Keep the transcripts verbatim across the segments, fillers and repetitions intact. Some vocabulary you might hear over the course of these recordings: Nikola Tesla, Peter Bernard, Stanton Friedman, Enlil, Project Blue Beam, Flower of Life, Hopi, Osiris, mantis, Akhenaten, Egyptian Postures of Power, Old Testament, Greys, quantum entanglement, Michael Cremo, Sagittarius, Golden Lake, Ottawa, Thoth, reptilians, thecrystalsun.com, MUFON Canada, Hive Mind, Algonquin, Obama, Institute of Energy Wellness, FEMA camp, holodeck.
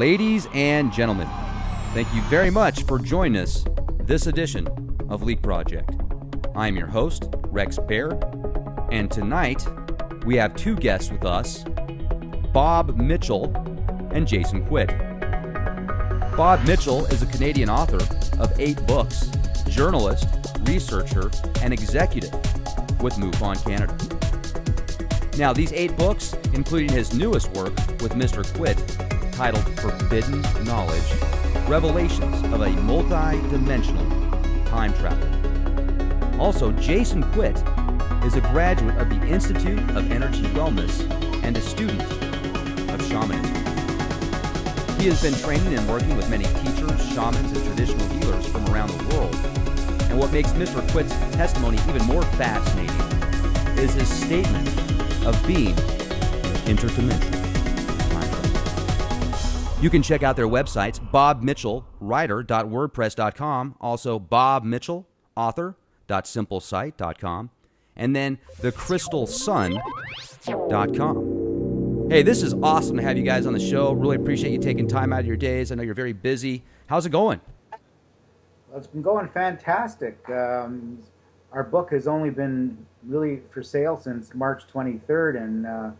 Ladies and gentlemen, thank you very much for joining us this edition of Leak Project. I'm your host, Rex Bear, and tonight we have two guests with us, Bob Mitchell and Jason Quitt. Bob Mitchell is a Canadian author of eight books, journalist, researcher, and executive with MUFON Canada. Now, these eight books, including his newest work with Mister Quitt, titled Forbidden Knowledge, Revelations of a Multi-Dimensional Time Travel. Also, Jason Quitt is a graduate of the Institute of Energy Wellness and a student of shamanism. He has been training and working with many teachers, shamans, and traditional healers from around the world. And what makes Mister Quitt's testimony even more fascinating is his statement of being interdimensional. You can check out their websites, bob mitchell writer dot wordpress dot com, also bob mitchell author dot simple site dot com, and then the crystal sun dot com. Hey, this is awesome to have you guys on the show. Really appreciate you taking time out of your days. I know you're very busy. How's it going? Well, it's been going fantastic. Um, our book has only been really for sale since March twenty-third, and uh,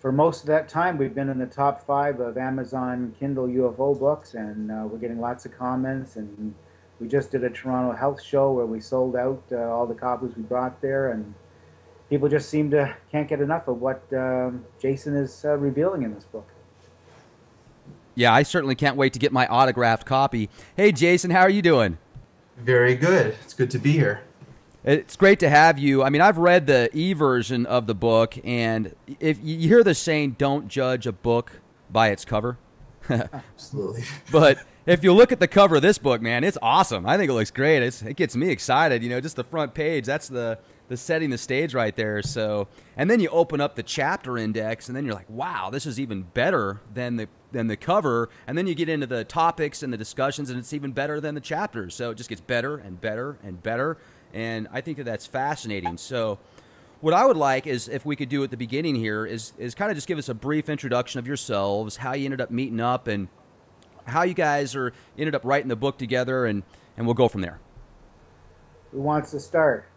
for most of that time, we've been in the top five of Amazon Kindle U F O books, and uh, we're getting lots of comments. And we just did a Toronto health show where we sold out uh, all the copies we brought there, and people just seem to can't get enough of what uh, Jason is uh, revealing in this book. Yeah, I certainly can't wait to get my autographed copy. Hey, Jason, how are you doing? Very good. It's good to be here. It's great to have you. I mean, I've read the e-version of the book, and if you hear the saying, don't judge a book by its cover. Absolutely. But if you look at the cover of this book, man, it's awesome. I think it looks great. It's, it gets me excited. You know, just the front page, that's the, the setting the stage right there. So, and then you open up the chapter index, and then you're like, wow, this is even better than the, than the cover. And then you get into the topics and the discussions, and it's even better than the chapters. So it just gets better and better and better. And I think that that's fascinating. So what I would like is if we could do at the beginning here is, is kind of just give us a brief introduction of yourselves, how you ended up meeting up, and how you guys are ended up writing the book together, and, and we'll go from there. Who wants to start?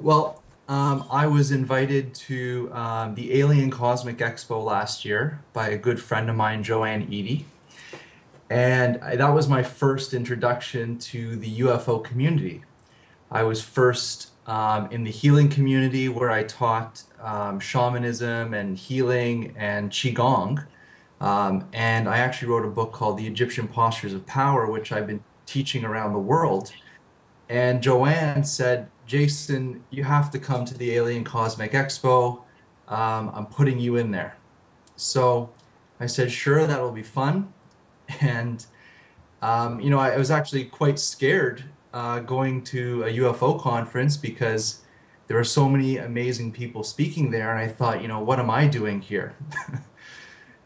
Well, um, I was invited to um, the Alien Cosmic Expo last year by a good friend of mine, Joanne Eady. And I, that was my first introduction to the U F O community. I was first um, in the healing community where I taught um, shamanism and healing and Qigong. Um, and I actually wrote a book called The Egyptian Postures of Power, which I've been teaching around the world. And Joanne said, Jason, you have to come to the Alien Cosmic Expo. Um, I'm putting you in there. So I said, sure, that'll be fun. And, um, you know, I, I was actually quite scared uh, going to a U F O conference because there were so many amazing people speaking there. And I thought, you know, what am I doing here?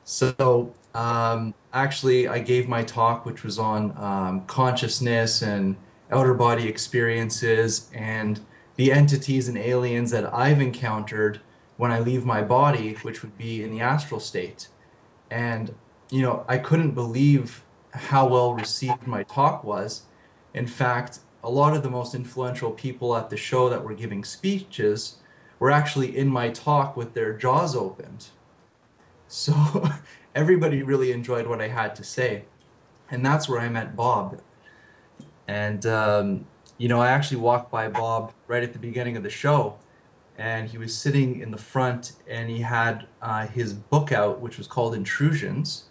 So um, actually, I gave my talk, which was on um, consciousness and outer body experiences and the entities and aliens that I've encountered when I leave my body, which would be in the astral state. And you know, I couldn't believe how well received my talk was. In fact, a lot of the most influential people at the show that were giving speeches were actually in my talk with their jaws opened. So everybody really enjoyed what I had to say. And that's where I met Bob. And, um, you know, I actually walked by Bob right at the beginning of the show. And he was sitting in the front and he had uh, his book out, which was called Intrusions.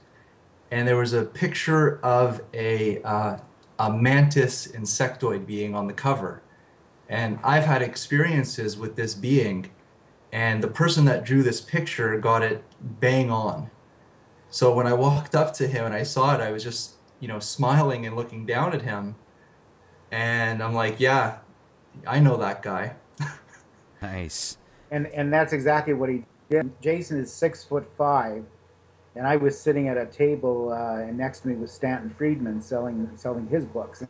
And there was a picture of a, uh, a mantis insectoid being on the cover. And I've had experiences with this being, and the person that drew this picture got it bang on. So when I walked up to him and I saw it, I was just, you know, smiling and looking down at him. And I'm like, yeah, I know that guy. Nice. And, and that's exactly what he did. Jason is six foot five. And I was sitting at a table, uh, and next to me was Stanton Friedman selling selling his books.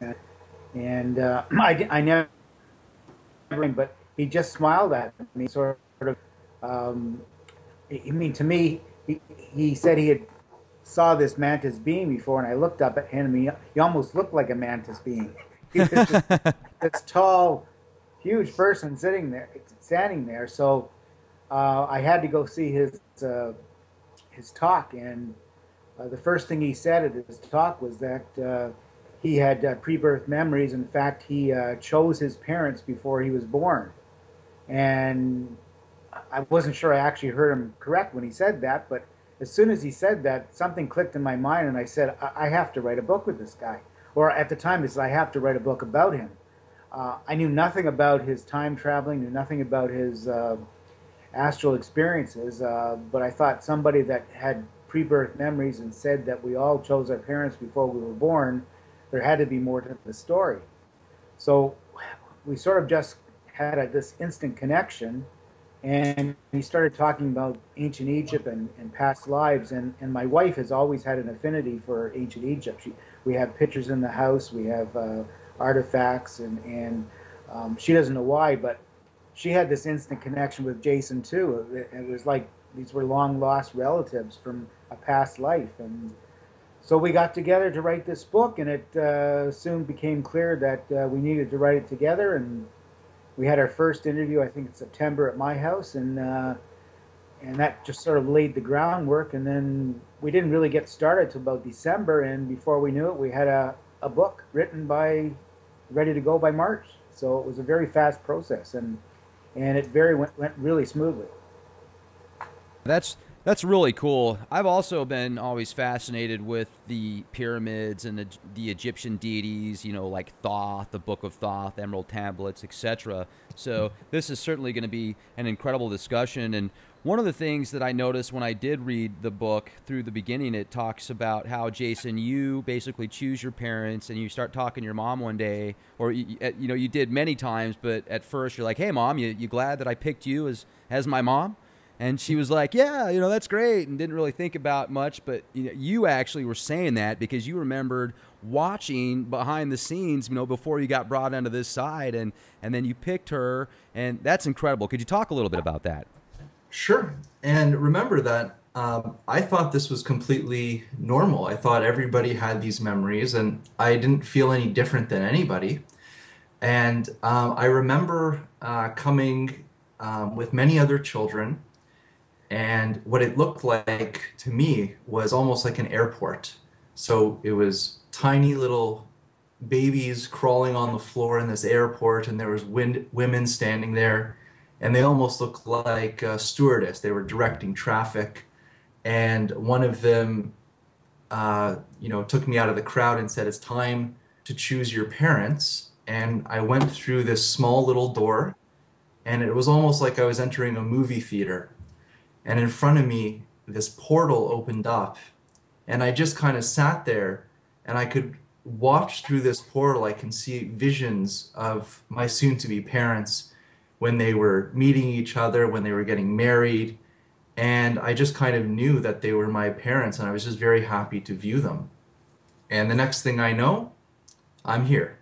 And, and uh, I, I never, but he just smiled at me, sort of. Um, I mean, to me, he, he said he had saw this mantis being before, and I looked up at him, and he, he almost looked like a mantis being. He was just this tall, huge person sitting there, standing there. So uh, I had to go see his uh, his talk, and uh, the first thing he said at his talk was that uh, he had uh, pre-birth memories. In fact, he uh, chose his parents before he was born, and I wasn't sure I actually heard him correct when he said that, but as soon as he said that, something clicked in my mind, and I said, I, I have to write a book with this guy. Or at the time, I said, I have to write a book about him. Uh, I knew nothing about his time traveling, knew nothing about his uh, astral experiences, uh, but I thought somebody that had pre-birth memories and said that we all chose our parents before we were born, there had to be more to the story. So we sort of just had a, this instant connection. And he started talking about ancient Egypt and, and past lives. And, and my wife has always had an affinity for ancient Egypt. She, we have pictures in the house. We have uh, artifacts. And, and um, she doesn't know why, but she had this instant connection with Jason, too. It, it was like these were long-lost relatives from a past life. And so we got together to write this book, and it uh, soon became clear that uh, we needed to write it together. And we had our first interview, I think, in September at my house, and uh, and that just sort of laid the groundwork. And then we didn't really get started till about December, and before we knew it, we had a, a book written by, ready to go by March. So it was a very fast process, and and it very went, went really smoothly. That's that's really cool. I've also been always fascinated with the pyramids and the, the Egyptian deities, you know, like Thoth, the Book of Thoth, Emerald Tablets, et cetera. So this is certainly going to be an incredible discussion. And one of the things that I noticed when I did read the book through the beginning, it talks about how, Jason, you basically choose your parents and you start talking to your mom one day, or, you, you know, you did many times, but at first you're like, hey, Mom, you, you glad that I picked you as, as my mom? And she was like, yeah, you know, that's great, and didn't really think about much. But you know, you actually were saying that because you remembered watching behind the scenes, you know, before you got brought onto this side, and, and then you picked her. And that's incredible. Could you talk a little bit about that? Sure. And remember that um, I thought this was completely normal. I thought everybody had these memories, and I didn't feel any different than anybody. And um, I remember uh, coming um, with many other children, and what it looked like to me was almost like an airport. So it was tiny little babies crawling on the floor in this airport, and there was wind, women standing there, and they almost looked like a stewardess. They were directing traffic, and one of them uh, you know, took me out of the crowd and said, it's time to choose your parents. And I went through this small little door, and it was almost like I was entering a movie theater. And in front of me, this portal opened up, and I just kind of sat there, and I could watch through this portal. I can see visions of my soon-to-be parents when they were meeting each other, when they were getting married, and I just kind of knew that they were my parents, and I was just very happy to view them. And the next thing I know, I'm here.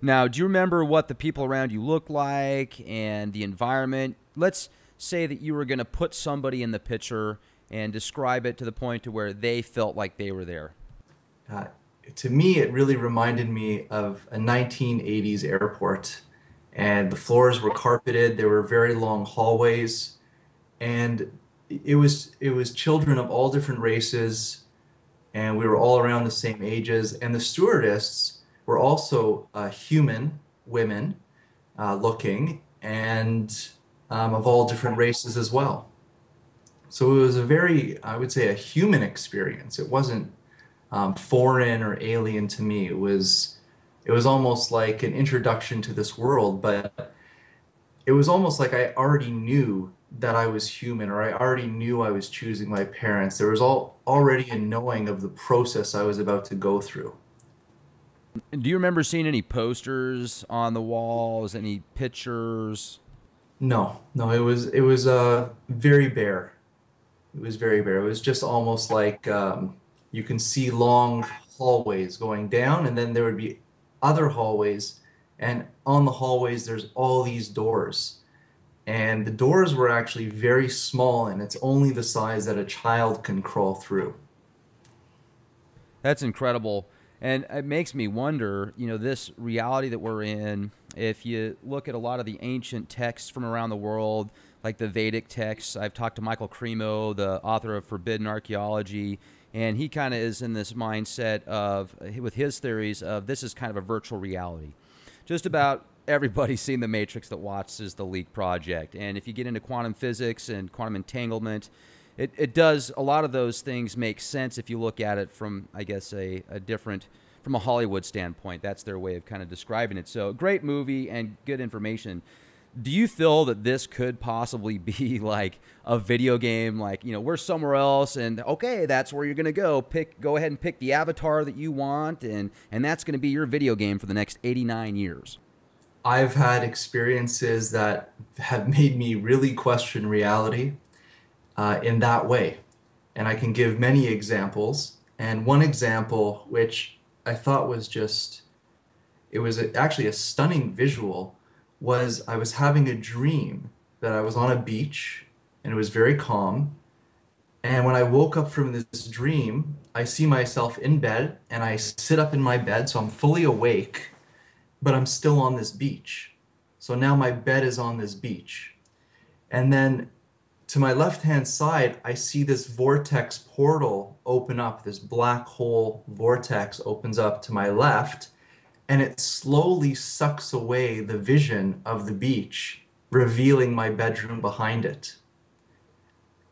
Now, do you remember what the people around you looked like and the environment? Let's say that you were going to put somebody in the picture and describe it to the point to where they felt like they were there. Uh, to me, it really reminded me of a nineteen eighties airport, and the floors were carpeted. There were very long hallways, and it was it was children of all different races, and we were all around the same ages. And the stewardesses were also uh, human women uh, looking, and Um, of all different races as well. So it was a very, I would say, a human experience. It wasn't um, foreign or alien to me. It was, it was almost like an introduction to this world, but it was almost like I already knew that I was human, or I already knew I was choosing my parents. There was all, already a knowing of the process I was about to go through. Do you remember seeing any posters on the walls, any pictures? No, no, it was it was uh, very bare. It was very bare. It was just almost like um, you can see long hallways going down, and then there would be other hallways, and on the hallways there's all these doors. and the doors were actually very small, and it's only the size that a child can crawl through. That's incredible. And it makes me wonder, you know, this reality that we're in, if you look at a lot of the ancient texts from around the world, like the Vedic texts, I've talked to Michael Cremo, the author of Forbidden Archaeology, and he kind of is in this mindset of, with his theories of, this is kind of a virtual reality. Just about everybody's seen The Matrix that watches the Leak Project. And if you get into quantum physics and quantum entanglement, It, it does, a lot of those things make sense if you look at it from, I guess, a, a different, from a Hollywood standpoint. That's their way of kind of describing it. So great movie and good information. Do you feel that this could possibly be like a video game? Like, you know, we're somewhere else and, okay, that's where you're going to go. Pick, go ahead and pick the avatar that you want, and, and that's going to be your video game for the next eighty-nine years. I've had experiences that have made me really question reality. Uh, in that way. And I can give many examples. And one example, which I thought was just, it was a, actually a stunning visual, was I was having a dream that I was on a beach and it was very calm. And when I woke up from this dream, I see myself in bed and I sit up in my bed. So I'm fully awake, but I'm still on this beach. So now my bed is on this beach. And then to my left-hand side, I see this vortex portal open up, this black hole vortex opens up to my left, and it slowly sucks away the vision of the beach, revealing my bedroom behind it.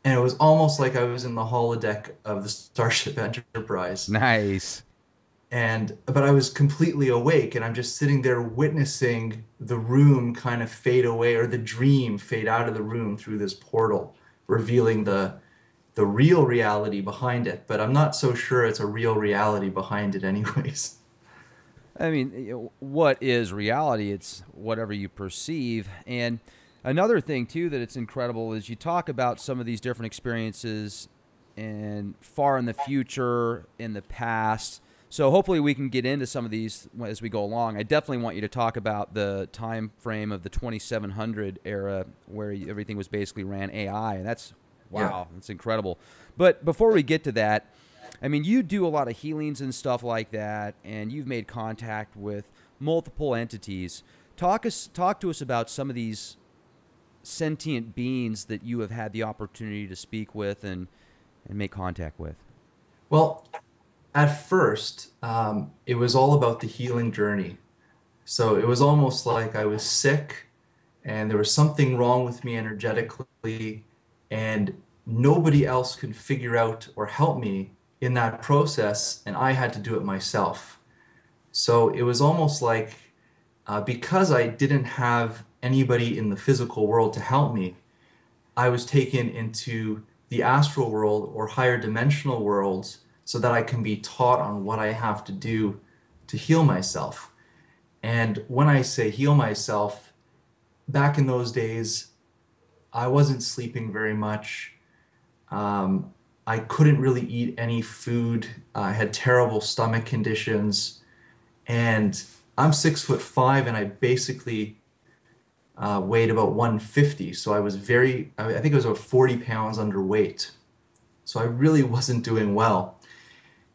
And it was almost like I was in the holodeck of the Starship Enterprise. Nice. And, but I was completely awake, and I'm just sitting there witnessing the room kind of fade away, or the dream fade out of the room through this portal, revealing the, the real reality behind it. But I'm not so sure it's a real reality behind it anyways. I mean, what is reality? It's whatever you perceive. And another thing, too, that it's incredible is you talk about some of these different experiences and far in the future, in the past. So hopefully we can get into some of these as we go along. I definitely want you to talk about the time frame of the twenty-seven hundred era, where everything was basically ran A I, and that's, wow, yeah. That's incredible. But before we get to that, I mean, you do a lot of healings and stuff like that, and you've made contact with multiple entities. Talk us, talk to us about some of these sentient beings that you have had the opportunity to speak with and, and make contact with. Well, at first, um, it was all about the healing journey. So it was almost like I was sick and there was something wrong with me energetically, and nobody else could figure out or help me in that process, and I had to do it myself. So it was almost like uh, because I didn't have anybody in the physical world to help me, I was taken into the astral world or higher dimensional worlds, so that I can be taught on what I have to do to heal myself. And when I say heal myself, back in those days, I wasn't sleeping very much. Um, I couldn't really eat any food. I had terrible stomach conditions. And I'm six foot five, and I basically uh, weighed about one fifty. So I was very, I think it was about forty pounds underweight. So I really wasn't doing well.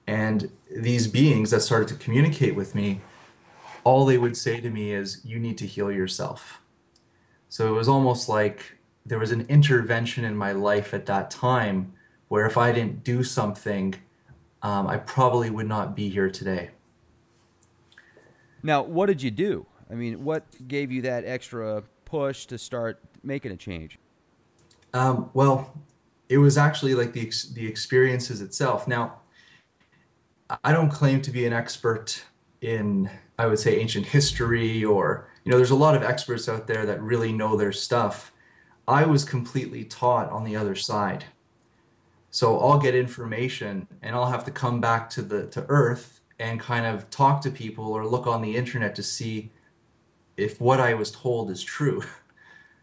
And these beings that started to communicate with me, all they would say to me is, you need to heal yourself. So it was almost like there was an intervention in my life at that time, where if I didn't do something, um, I probably would not be here today. Now, what did you do? I mean, what gave you that extra push to start making a change? Um, well, it was actually like the, ex the experiences itself. Now, I don't claim to be an expert in, I would say, ancient history, or, you know, there's a lot of experts out there that really know their stuff. I was completely taught on the other side. So I'll get information and I'll have to come back to the to Earth and kind of talk to people or look on the internet to see if what I was told is true.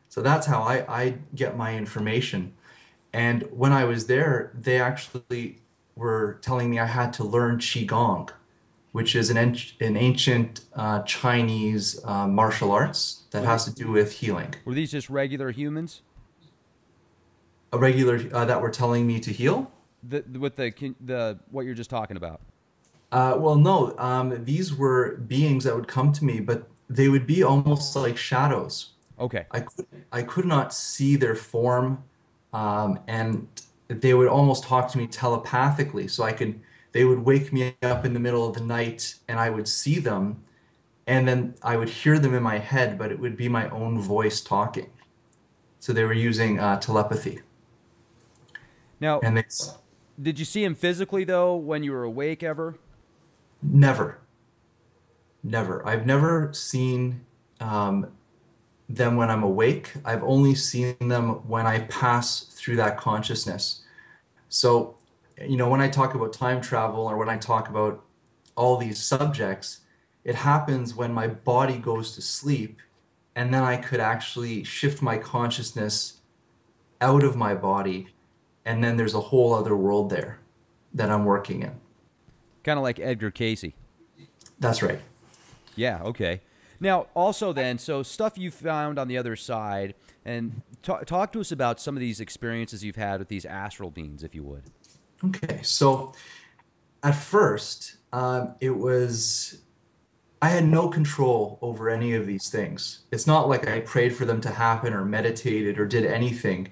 So that's how I, I get my information. And when I was there, they actually were telling me I had to learn Qigong, which is an, an ancient uh, Chinese uh, martial arts that has to do with healing. Were these just regular humans? A regular uh, that were telling me to heal? The, with the, the, what you're just talking about? Uh, well, no. Um, these were beings that would come to me, but they would be almost like shadows. Okay. I could, I could not see their form, um, and they would almost talk to me telepathically. So I could, they would wake me up in the middle of the night, and I would see them, and then I would hear them in my head, but it would be my own voice talking. So they were using uh, telepathy. Now, and they, did you see him physically, though, when you were awake ever? Never. Never. I've never seen um, them when I'm awake. I've only seen them when I pass through that consciousness. So, you know, when I talk about time travel or when I talk about all these subjects, it happens when my body goes to sleep, and then I could actually shift my consciousness out of my body, and then there's a whole other world there that I'm working in. Kind of like Edgar Casey. That's right. Yeah, okay. Now, also then, so stuff you found on the other side, and talk, talk to us about some of these experiences you've had with these astral beings, if you would. Okay, so at first, um, it was, I had no control over any of these things. It's not like I prayed for them to happen or meditated or did anything.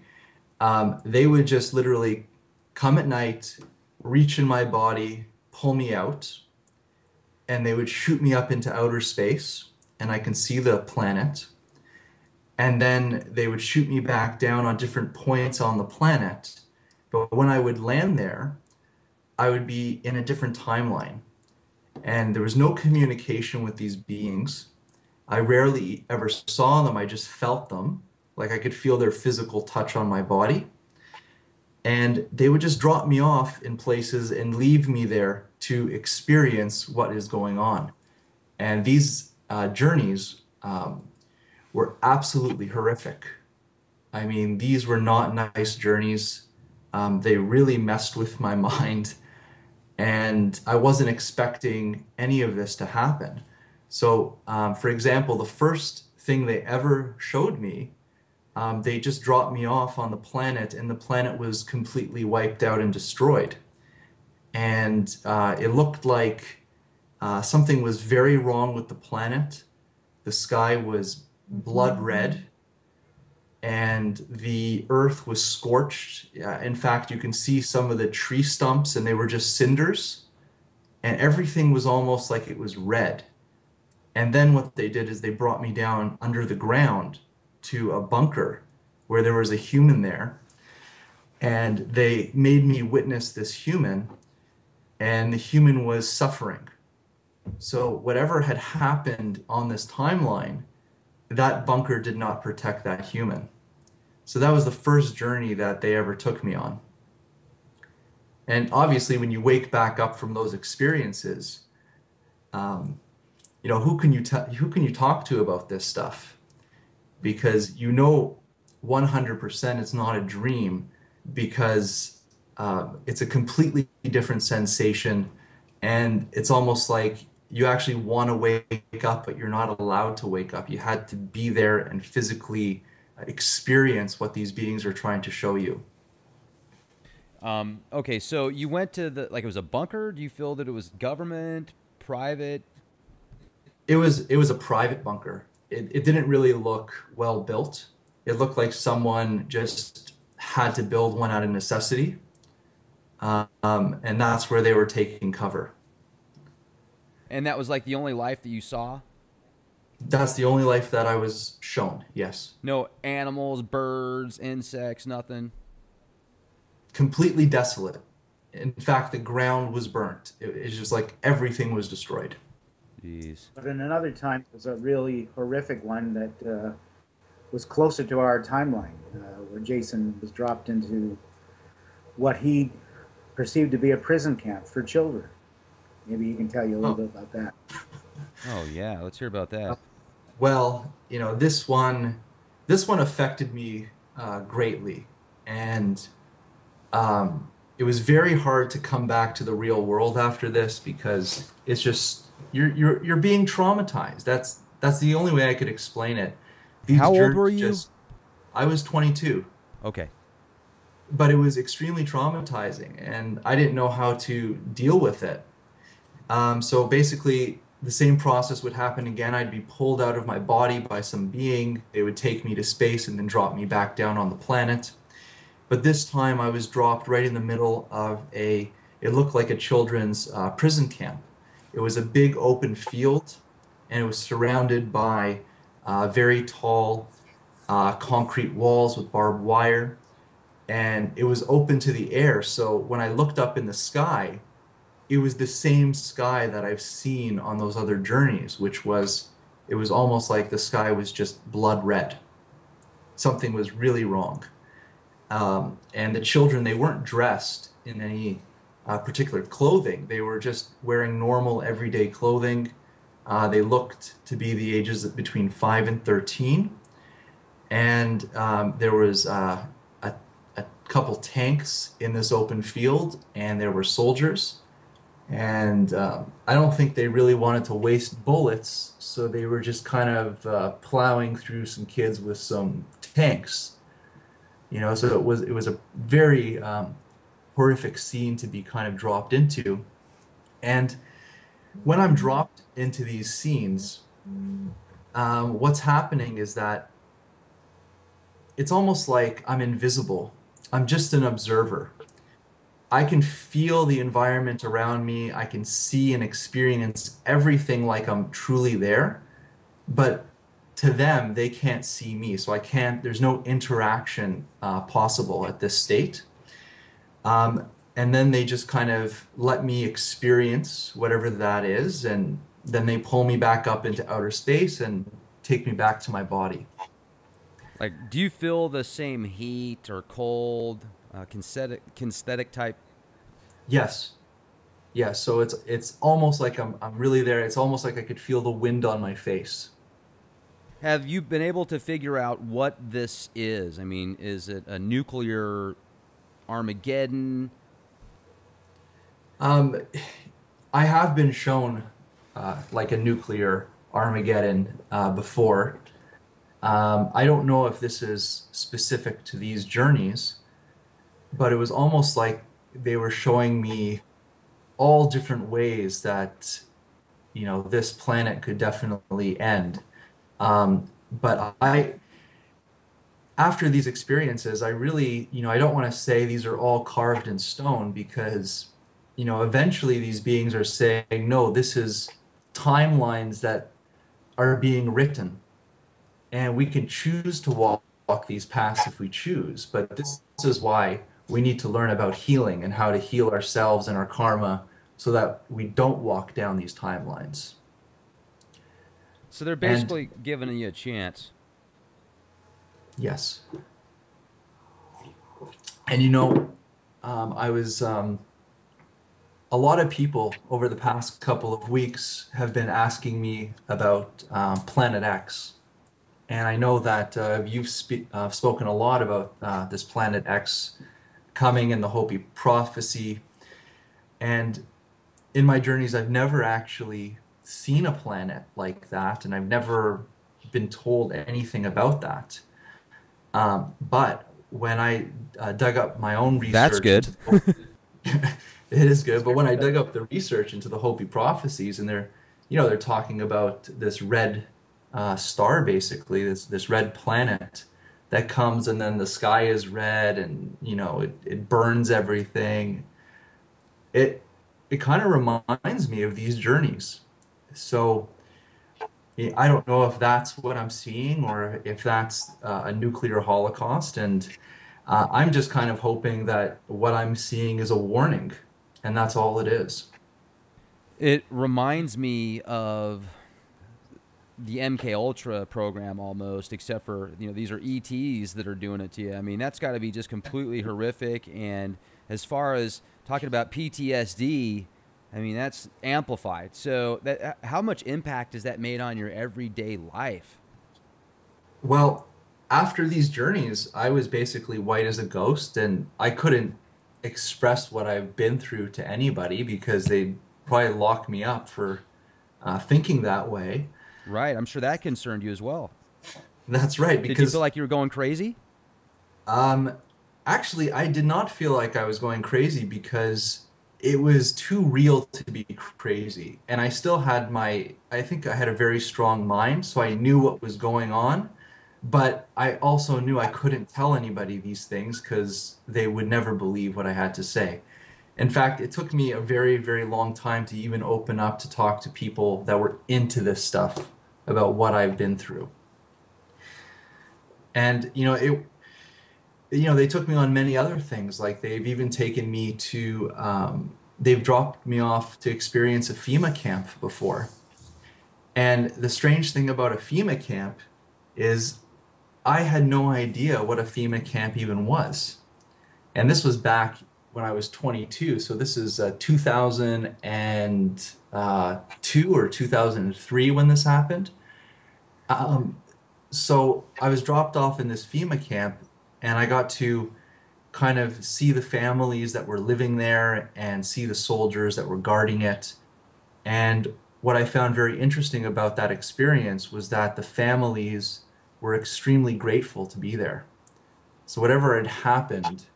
Um, they would just literally come at night, reach in my body, pull me out, and they would shoot me up into outer space, and I can see the planet. And then they would shoot me back down on different points on the planet. But when I would land there, I would be in a different timeline. And there was no communication with these beings. I rarely ever saw them. I just felt them. Like I could feel their physical touch on my body. And they would just drop me off in places and leave me there to experience what is going on. And these uh, journeys um, were absolutely horrific. I mean, these were not nice journeys. Um, they really messed with my mind. And I wasn't expecting any of this to happen. So, um, for example, the first thing they ever showed me, Um, they just dropped me off on the planet, and the planet was completely wiped out and destroyed. And uh, it looked like uh, something was very wrong with the planet. The sky was blood red, and the earth was scorched. Uh, in fact, you can see some of the tree stumps, and they were just cinders. And everything was almost like it was red. And then what they did is they brought me down under the ground to a bunker where there was a human there, and they made me witness this human, and the human was suffering. So whatever had happened on this timeline, that bunker did not protect that human. So that was the first journey that they ever took me on. And obviously when you wake back up from those experiences, um, you know, who can you who can you talk to about this stuff? Because you know one hundred percent it's not a dream, because uh, it's a completely different sensation, and it's almost like you actually want to wake up, but you're not allowed to wake up. You had to be there and physically experience what these beings are trying to show you. Um, okay, so you went to the, like it was a bunker? Do you feel that it was government, private? It was, it was a private bunker. It, it didn't really look well built. It looked like someone just had to build one out of necessity. Um, and that's where they were taking cover. And that was like the only life that you saw? That's the only life that I was shown, yes. No animals, birds, insects, nothing? Completely desolate. In fact, the ground was burnt. It, it's just like everything was destroyed. Jeez. But in another time, it was a really horrific one that uh, was closer to our timeline, uh, where Jason was dropped into what he perceived to be a prison camp for children. Maybe you can tell you a little oh. bit about that. Oh, yeah. Let's hear about that. Well, you know, this one, this one affected me uh, greatly. And um, it was very hard to come back to the real world after this, because it's just you're you're you're being traumatized. That's that's the only way I could explain it. These How old were you? Just, I was twenty-two. Okay. But it was extremely traumatizing, and I didn't know how to deal with it. Um, so basically, the same process would happen again. I'd be pulled out of my body by some being. They would take me to space and then drop me back down on the planet. But this time, I was dropped right in the middle of a, it looked like a children's uh, prison camp. It was a big open field, and it was surrounded by uh, very tall uh, concrete walls with barbed wire. And it was open to the air, so when I looked up in the sky, it was the same sky that I've seen on those other journeys, which was, it was almost like the sky was just blood red. Something was really wrong. Um, and the children, they weren't dressed in any uh, particular clothing. They were just wearing normal, everyday clothing. Uh, they looked to be the ages of between five and thirteen. And um, there was... Uh, couple tanks in this open field, and there were soldiers, and uh, I don't think they really wanted to waste bullets, so they were just kind of uh, plowing through some kids with some tanks, you know. So it was it was a very um, horrific scene to be kind of dropped into. And when I'm dropped into these scenes, um, what's happening is that it's almost like I'm invisible. I'm just an observer. I can feel the environment around me. I can see and experience everything like I'm truly there. But to them, they can't see me. So I can't, there's no interaction uh, possible at this state. Um, and then they just kind of let me experience whatever that is. And then they pull me back up into outer space and take me back to my body. Like, do you feel the same heat or cold, uh, kinesthetic, kinesthetic type? Yes. Yeah, so it's it's almost like I'm, I'm really there. It's almost like I could feel the wind on my face. Have you been able to figure out what this is? I mean, is it a nuclear Armageddon? Um, I have been shown, uh, like, a nuclear Armageddon uh, before. Um, I don't know if this is specific to these journeys, but it was almost like they were showing me all different ways that, you know, this planet could definitely end. Um, but I, after these experiences, I really, you know, I don't want to say these are all carved in stone, because, you know, eventually these beings are saying, no, this is timelines that are being written. And we can choose to walk, walk these paths if we choose. But this is why we need to learn about healing and how to heal ourselves and our karma, so that we don't walk down these timelines. So they're basically and, giving you a chance. Yes. And, you know, um, I was... Um, a lot of people over the past couple of weeks have been asking me about um, Planet X. And I know that uh, you've spe uh, spoken a lot about uh, this Planet X coming and the Hopi prophecy. And in my journeys, I've never actually seen a planet like that, and I've never been told anything about that. Um, but when I uh, dug up my own research... That's good. it is good, but when I dug up the research into the Hopi prophecies, and they're, you know, they're talking about this red... Uh, star, basically this this red planet that comes, and then the sky is red, and you know it, it burns everything. It it kind of reminds me of these journeys. So I don't know if that's what I'm seeing, or if that's uh, a nuclear holocaust. And uh, I'm just kind of hoping that what I'm seeing is a warning, and that's all it is. It reminds me of the M K Ultra program almost, except for, you know, these are E Ts that are doing it to you. I mean, that's got to be just completely horrific. And as far as talking about P T S D, I mean, that's amplified. So that, how much impact has that made on your everyday life? Well, after these journeys, I was basically white as a ghost, and I couldn't express what I've been through to anybody, because they'd probably lock me up for uh, thinking that way. Right. I'm sure that concerned you as well. That's right. Because did you feel like you were going crazy? Um, actually, I did not feel like I was going crazy, because it was too real to be crazy. And I still had my, I think I had a very strong mind, so I knew what was going on. But I also knew I couldn't tell anybody these things, because they would never believe what I had to say. In fact, it took me a very, very long time to even open up to talk to people that were into this stuff about what I've been through. And, you know, it, you know, they took me on many other things. Like, they've even taken me to, um, they've dropped me off to experience a FEMA camp before. And the strange thing about a FEMA camp is I had no idea what a FEMA camp even was. And this was back when I was twenty-two, so this is uh, two thousand two or two thousand three when this happened. Um, so I was dropped off in this FEMA camp, and I got to kind of see the families that were living there and see the soldiers that were guarding it. And what I found very interesting about that experience was that the families were extremely grateful to be there. So whatever had happened,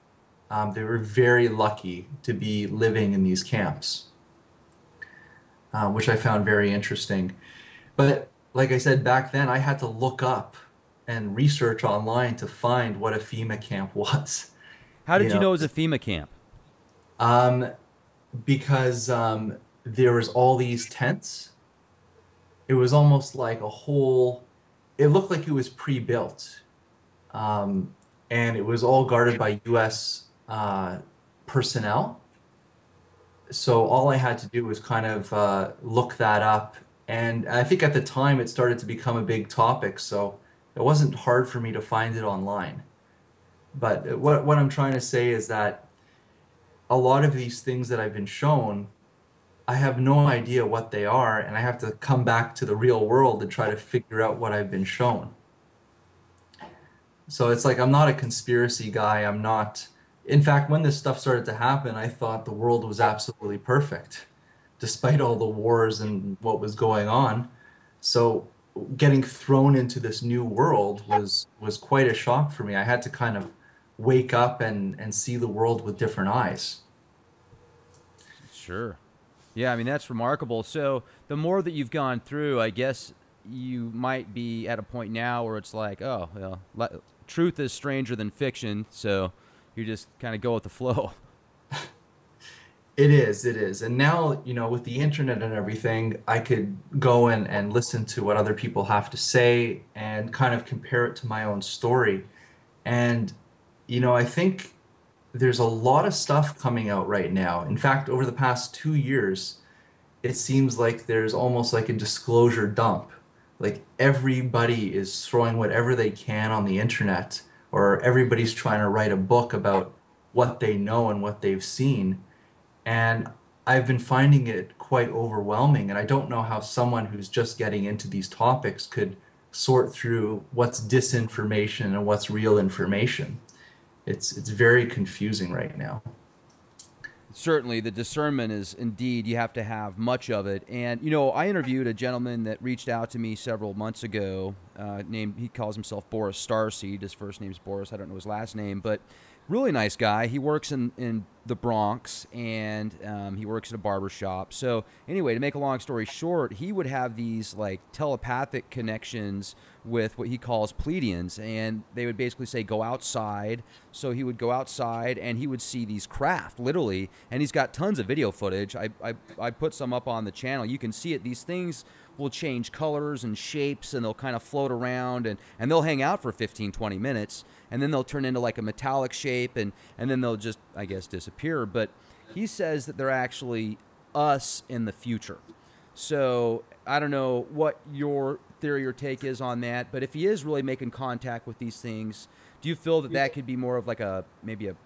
Um, they were very lucky to be living in these camps, uh, which I found very interesting. But like I said, back then I had to look up and research online to find what a FEMA camp was. How did you know, you know it was a FEMA camp? Um, because um, there was all these tents. It was almost like a whole, it looked like it was pre-built. Um, and it was all guarded by U S Uh, personnel. So all I had to do was kind of uh, look that up, and I think at the time it started to become a big topic, so it wasn't hard for me to find it online. But what, what I'm trying to say is that a lot of these things that I've been shown, I have no idea what they are, and I have to come back to the real world and try to figure out what I've been shown. So it's like, I'm not a conspiracy guy, I'm not. In fact, when this stuff started to happen, I thought the world was absolutely perfect, despite all the wars and what was going on. So getting thrown into this new world was, was quite a shock for me. I had to kind of wake up and, and see the world with different eyes. Sure. Yeah, I mean, that's remarkable. So the more that you've gone through, I guess you might be at a point now where it's like, oh, well, truth is stranger than fiction, so you just kind of go with the flow. It is, it is. And now, you know, with the internet and everything, I could go and, and listen to what other people have to say and kind of compare it to my own story. And, you know, I think there's a lot of stuff coming out right now. In fact, over the past two years, it seems like there's almost like a disclosure dump. Like, everybody is throwing whatever they can on the internet, or everybody's trying to write a book about what they know and what they've seen. And I've been finding it quite overwhelming, and I don't know how someone who's just getting into these topics could sort through what's disinformation and what's real information. It's, it's very confusing right now. Certainly, the discernment is indeed, you have to have much of it. And, you know, I interviewed a gentleman that reached out to me several months ago, uh, named, he calls himself Boris Starseed. His first name's Boris. I don't know his last name, but really nice guy. He works in, in the Bronx, and um, he works at a barber shop. So anyway, to make a long story short, he would have these like telepathic connections with what he calls Pleiadians, and they would basically say, go outside. So he would go outside, and he would see these craft, literally, and he's got tons of video footage. I, I, I put some up on the channel. You can see it. These things will change colors and shapes, and they'll kind of float around, and, and they'll hang out for fifteen, twenty minutes, and then they'll turn into like a metallic shape, and, and then they'll just, I guess, disappear. But he says that they're actually us in the future. So I don't know what your theory or take is on that, but if he is really making contact with these things, do you feel that that could be more of like a, maybe a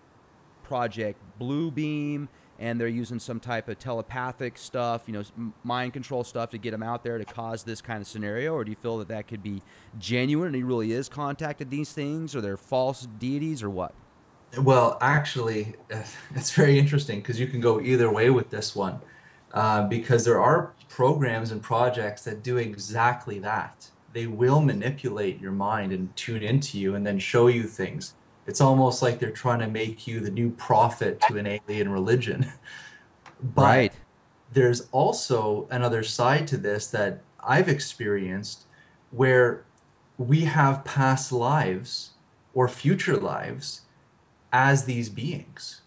Project Blue Beam, and they're using some type of telepathic stuff, you know, mind control stuff to get him out there to cause this kind of scenario? Or do you feel that that could be genuine and he really is contacted these things, or they're false deities, or what? Well, actually, it's very interesting because you can go either way with this one, uh, because there are programs and projects that do exactly that. They will manipulate your mind and tune into you and then show you things. It's almost like they're trying to make you the new prophet to an alien religion. But right. There's also another side to this that I've experienced where we have past lives or future lives as these beings.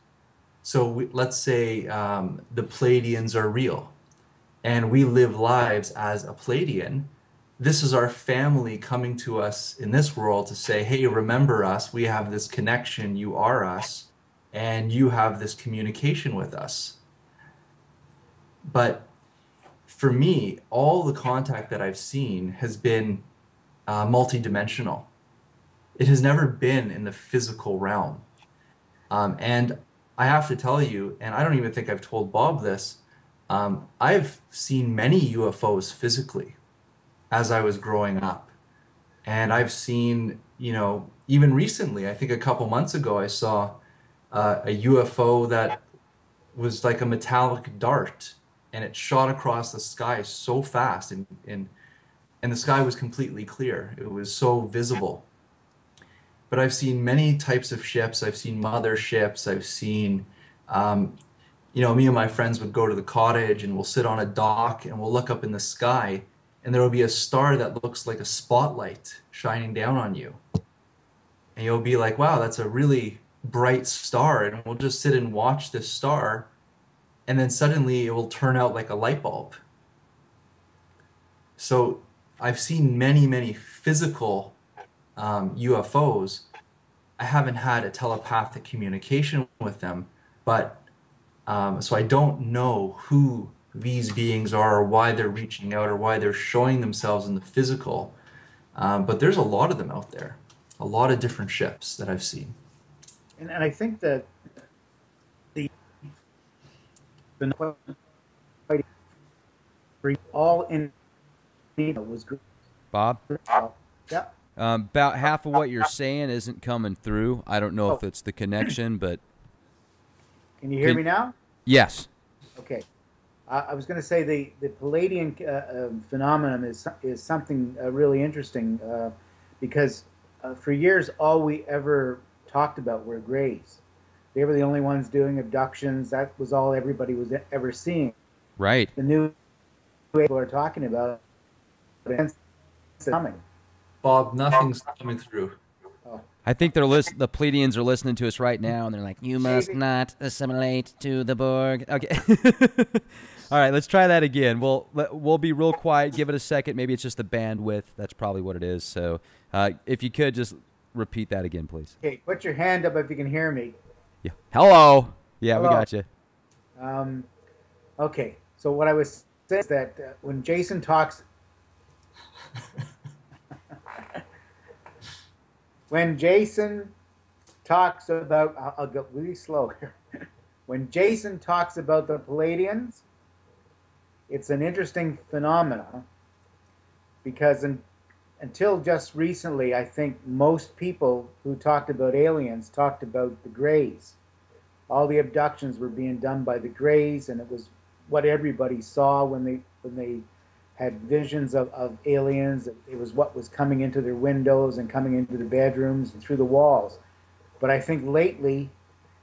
So we, let's say um, the Pleiadians are real and we live lives as a Pleiadian. This is our family coming to us in this world to say, hey, remember us, we have this connection, you are us, and you have this communication with us. But for me, all the contact that I've seen has been uh, multidimensional. It has never been in the physical realm. Um, and I have to tell you, and I don't even think I've told Bob this, um, I've seen many U F Os physically as I was growing up. And I've seen, you know, even recently, I think a couple months ago, I saw uh, a U F O that was like a metallic dart, and it shot across the sky so fast, and, and, and the sky was completely clear. It was so visible. But I've seen many types of ships. I've seen motherships. I've seen, um, you know, me and my friends would go to the cottage and we'll sit on a dock and we'll look up in the sky, and there will be a star that looks like a spotlight shining down on you. And you'll be like, wow, that's a really bright star. And we'll just sit and watch this star. And then suddenly it will turn out like a light bulb. So I've seen many, many physical um, U F Os. I haven't had a telepathic communication with them. But um, so I don't know who these beings are, or why they're reaching out, or why they're showing themselves in the physical. Um, but there's a lot of them out there, a lot of different ships that I've seen. And, and I think that the all in was good. Bob? Yeah. Um, about half of what you're saying isn't coming through. I don't know oh. if it's the connection, but... Can you hear can, me now? Yes. Okay. I was going to say the, the Palladian uh, um, phenomenon is, is something uh, really interesting uh, because uh, for years all we ever talked about were Greys. They were the only ones doing abductions. That was all everybody was ever seeing. Right. The new people are talking about events coming. Bob, nothing's coming through. Oh. I think they're list the Pleiadians are listening to us right now, and they're like, you must Maybe. not assimilate to the Borg. Okay. All right, let's try that again. We'll, we'll be real quiet. Give it a second. Maybe it's just the bandwidth. That's probably what it is. So uh, if you could just repeat that again, please. Okay, put your hand up if you can hear me. Yeah. Hello. Yeah, Hello. we got you. Um, okay, so what I was saying is that uh, when Jason talks... When Jason talks about, I'll, I'll go really slow here. When Jason talks about the Pleiadians, it's an interesting phenomenon because in, until just recently, I think most people who talked about aliens talked about the Greys. All the abductions were being done by the Greys, and it was what everybody saw when they when they. had visions of, of aliens. It was what was coming into their windows and coming into the bedrooms and through the walls. But I think lately,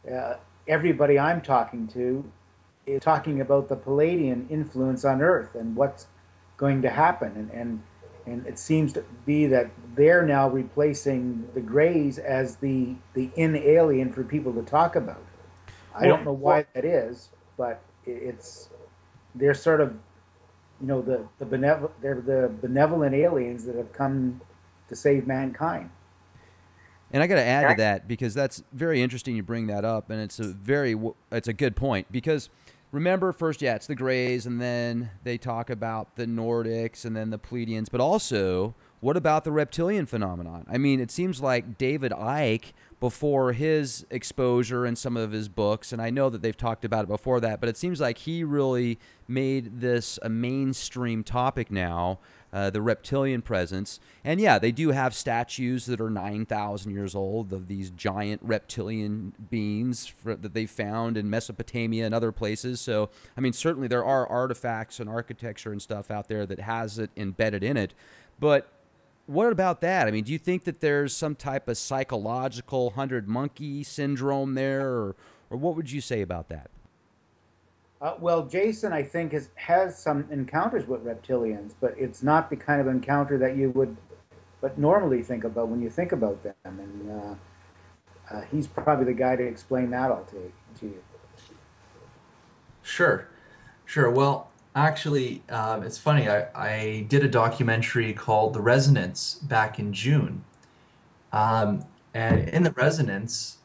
uh, everybody I'm talking to is talking about the Palladian influence on Earth and what's going to happen. And, and, and it seems to be that they're now replacing the Greys as the, the in-alien for people to talk about. I don't know why that is, but it's they're sort of you know, the, the, benevolent, they're the benevolent aliens that have come to save mankind. And I got to add to that, because that's very interesting you bring that up, and it's a very, it's a good point, because remember first, yeah, it's the Greys, and then they talk about the Nordics, and then the Pleiadians, but also, what about the reptilian phenomenon? I mean, it seems like David Icke, before his exposure in some of his books, and I know that they've talked about it before that, but it seems like he really made this a mainstream topic now uh, the reptilian presence. And yeah, they do have statues that are nine thousand years old of these giant reptilian beings for, that they found in Mesopotamia and other places. So, I mean, certainly there are artifacts and architecture and stuff out there that has it embedded in it. But what about that? I mean, do you think that there's some type of psychological hundred monkey syndrome there, or, or what would you say about that? Uh, well, Jason, I think, has, has some encounters with reptilians, but it's not the kind of encounter that you would but normally think about when you think about them. And uh, uh, he's probably the guy to explain that all to, to you. Sure. Sure. Well, actually, um, it's funny. I, I did a documentary called The Resonance back in June. Um, and in The Resonance,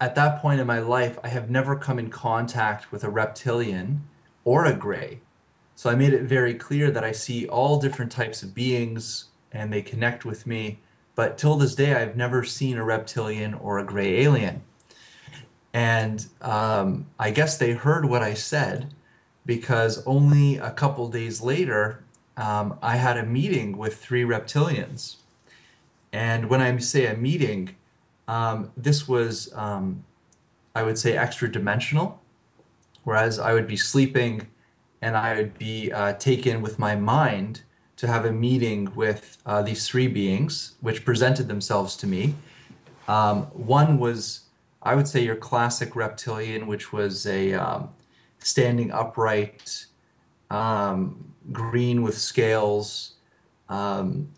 at that point in my life, I have never come in contact with a reptilian or a Grey. So I made it very clear that I see all different types of beings and they connect with me. But till this day, I've never seen a reptilian or a Grey alien. And um, I guess they heard what I said, because only a couple days later, um, I had a meeting with three reptilians. And when I say a meeting, um, this was, um, I would say, extra dimensional, whereas I would be sleeping and I would be uh, taken with my mind to have a meeting with uh, these three beings, which presented themselves to me. Um, one was, I would say, your classic reptilian, which was a um, standing upright, um, green with scales, um,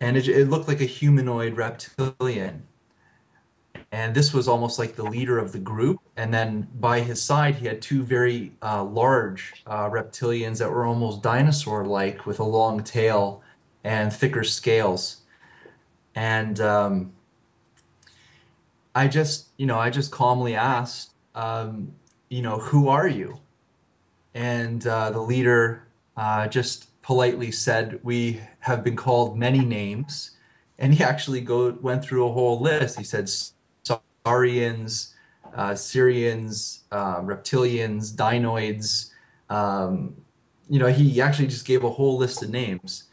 and it, it looked like a humanoid reptilian. And this was almost like the leader of the group. And then by his side, he had two very uh, large uh, reptilians that were almost dinosaur-like, with a long tail and thicker scales. And um, I just, you know, I just calmly asked, um, you know, who are you? And uh, the leader uh, just politely said, we have been called many names. And he actually go, went through a whole list. He said Saurians, uh, Syrians, uh, reptilians, dinoids. Um, you know, he actually just gave a whole list of names.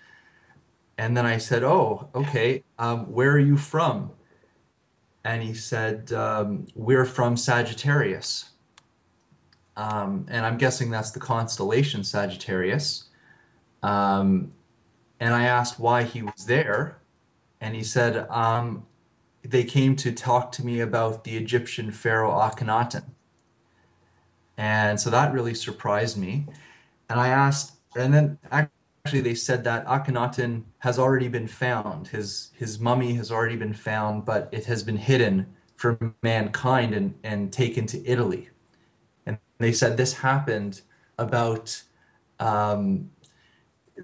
And then I said, oh, okay, um, where are you from? And he said, um, we're from Sagittarius. Um, and I'm guessing that's the constellation Sagittarius. Um, and I asked why he was there. And he said, um, they came to talk to me about the Egyptian pharaoh Akhenaten. And so that really surprised me. And I asked, and then actually they said that Akhenaten has already been found. His, his mummy has already been found, but it has been hidden from mankind and, and taken to Italy. They said this happened about, um,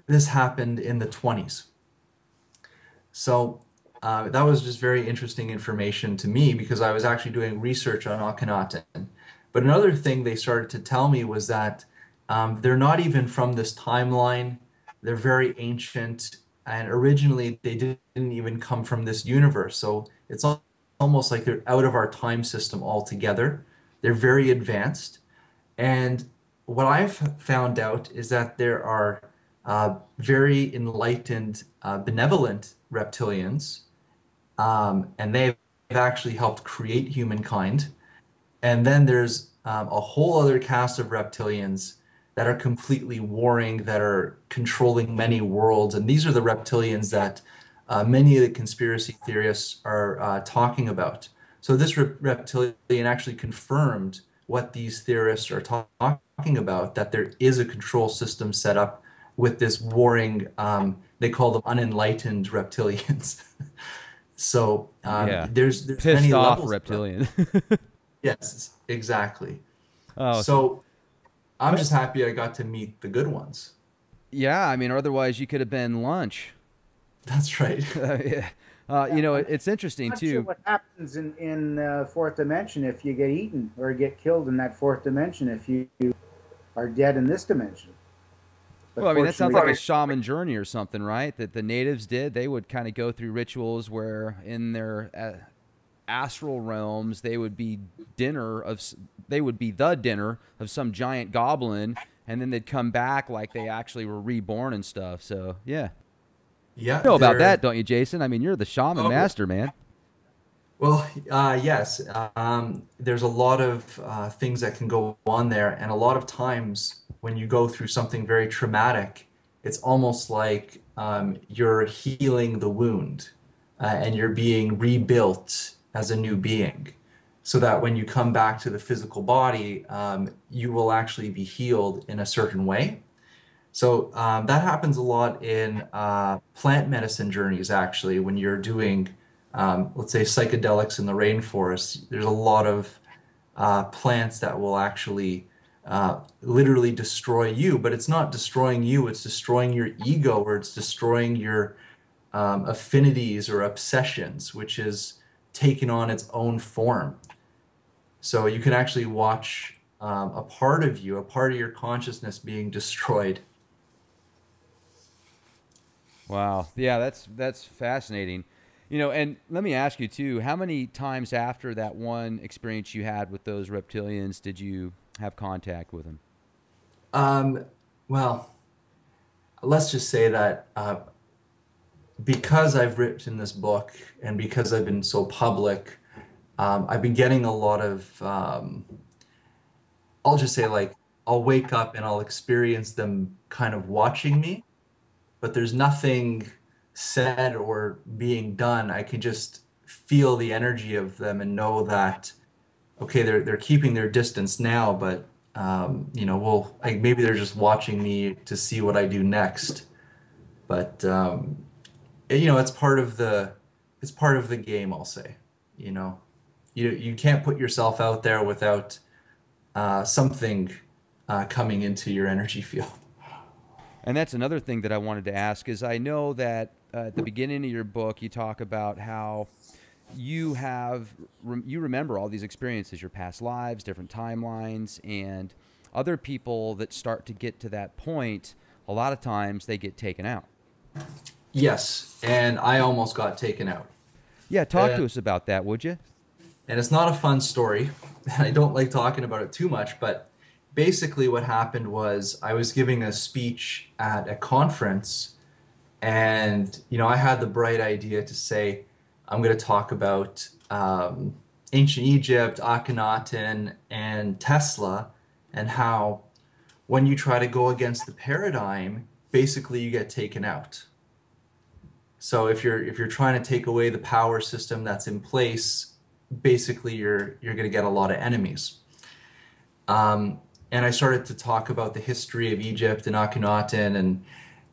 this happened in the twenties. So uh, that was just very interesting information to me, because I was actually doing research on Akhenaten. But another thing they started to tell me was that um, they're not even from this timeline. They're very ancient, and originally they didn't even come from this universe. So it's almost like they're out of our time system altogether. They're very advanced. And what I've found out is that there are uh, very enlightened, uh, benevolent reptilians, um, and they've actually helped create humankind. And then there's um, a whole other cast of reptilians that are completely warring, that are controlling many worlds. And these are the reptilians that uh, many of the conspiracy theorists are uh, talking about. So this re reptilian actually confirmed what these theorists are talk talking about, that there is a control system set up with this warring, um, they call them unenlightened reptilians. So um, yeah. there's, there's Pissed many off levels reptilian. Yes, exactly. Oh, so I'm just happy I got to meet the good ones. Yeah, I mean, otherwise you could have been lunch. That's right. uh, yeah. Uh, you know, it's interesting, too. I'm not sure what happens in, in uh, fourth dimension if you get eaten or get killed in that fourth dimension if you are dead in this dimension. But well, I mean, that sounds like a shaman journey or something, right, that the natives did. They would kind of go through rituals where in their uh, astral realms, they would be dinner of, they would be the dinner of some giant goblin, and then they'd come back like they actually were reborn and stuff. So yeah, yeah. You know about that, don't you, Jason? I mean, you're the shaman oh, master, man. Well, uh, yes. Um, there's a lot of uh, things that can go on there, and a lot of times when you go through something very traumatic, it's almost like um, you're healing the wound, uh, and you're being rebuilt as a new being, so that when you come back to the physical body, um, you will actually be healed in a certain way. So um, that happens a lot in uh, plant medicine journeys, actually, when you're doing, um, let's say, psychedelics in the rainforest. There's a lot of uh, plants that will actually uh, literally destroy you, but it's not destroying you, it's destroying your ego, or it's destroying your um, affinities or obsessions, which is taken on its own form. So you can actually watch um, a part of you, a part of your consciousness being destroyed. Wow. Yeah, that's, that's fascinating. You know, and let me ask you too, how many times after that one experience you had with those reptilians did you have contact with them? Um, well, let's just say that uh, because I've written this book and because I've been so public, um, I've been getting a lot of, um, I'll just say, like, I'll wake up and I'll experience them kind of watching me, but there's nothing said or being done. I can just feel the energy of them and know that, okay, they're, they're keeping their distance now, but, um, you know, well, I, maybe they're just watching me to see what I do next. But, um, you know, it's part of the, it's part of the game, I'll say. You know, you, you can't put yourself out there without uh, something uh, coming into your energy field. And that's another thing that I wanted to ask is, I know that uh, at the beginning of your book, you talk about how you have, you remember all these experiences, your past lives, different timelines, and other people that start to get to that point, a lot of times they get taken out. Yes, and I almost got taken out. Yeah, talk and, to us about that, would you? And it's not a fun story, and I don't like talking about it too much, but basically what happened was I was giving a speech at a conference, and, you know, I had the bright idea to say, I'm going to talk about um, ancient Egypt, Akhenaten, and Tesla, and how when you try to go against the paradigm, basically you get taken out. So if you're if you're trying to take away the power system that's in place, basically you're you're going to get a lot of enemies. Um, and I started to talk about the history of Egypt and Akhenaten, and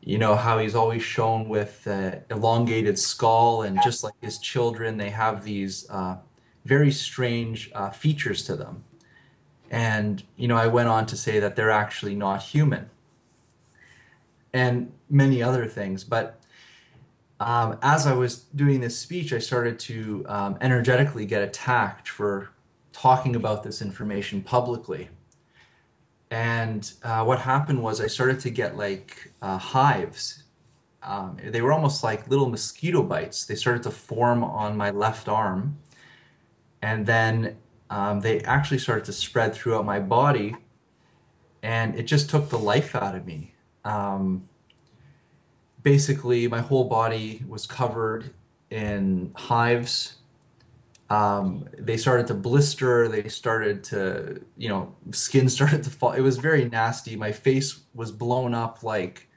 you know how he's always shown with uh, elongated skull, and just like his children, they have these uh, very strange uh, features to them. And you know I went on to say that they're actually not human, and many other things, but. Um, as I was doing this speech, I started to um, energetically get attacked for talking about this information publicly. And uh, what happened was I started to get like uh, hives. Um, they were almost like little mosquito bites. They started to form on my left arm. And then um, they actually started to spread throughout my body. And it just took the life out of me. Um, Basically, my whole body was covered in hives. Um, they started to blister. They started to, you know, skin started to fall. It was very nasty. My face was blown up like,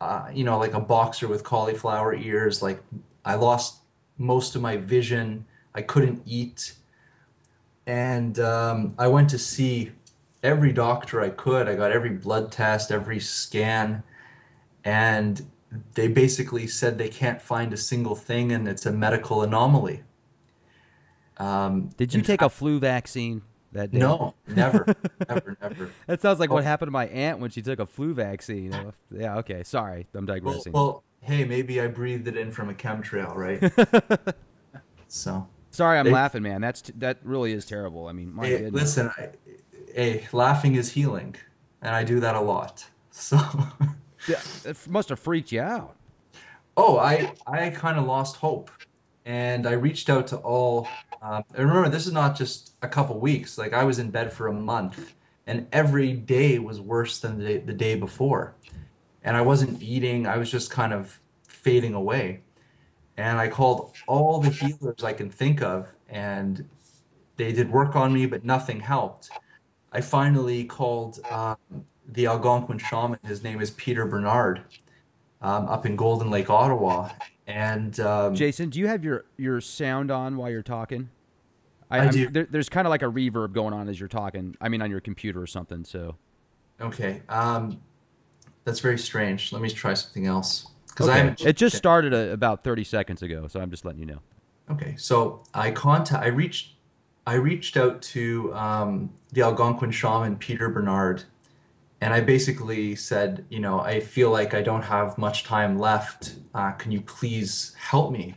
uh, you know, like a boxer with cauliflower ears. Like, I lost most of my vision. I couldn't eat. And um, I went to see every doctor I could. I got every blood test, every scan. And they basically said they can't find a single thing, and it's a medical anomaly. Um, Did you take a flu vaccine that day? No, never, never, never. That sounds like oh. what happened to my aunt when she took a flu vaccine. Yeah, okay, sorry, I'm digressing. Well, well, hey, maybe I breathed it in from a chemtrail, right? So sorry, I'm they, laughing, man. That's t that really is terrible. I mean, my hey, goodness. Listen, I, hey, laughing is healing, and I do that a lot. So. Yeah, it must have freaked you out. Oh, I, I kind of lost hope. And I reached out to all... Um, and remember, this is not just a couple weeks. Like, I was in bed for a month. and every day was worse than the day, the day before. And I wasn't eating, I was just kind of fading away. And I called all the healers I can think of, and they did work on me, but nothing helped. I finally called um, the Algonquin shaman, his name is Peter Bernard, um, up in Golden Lake, Ottawa. And um, Jason, do you have your, your sound on while you're talking? I, I do. There, there's kind of like a reverb going on as you're talking. I mean, on your computer or something, so. Okay. Um, that's very strange. Let me try something else. Because okay. I It just started a, about thirty seconds ago, so I'm just letting you know. Okay. So I contact, I reached, I reached out to um, the Algonquin shaman, Peter Bernard, and I basically said, you know, I feel like I don't have much time left. Uh, can you please help me?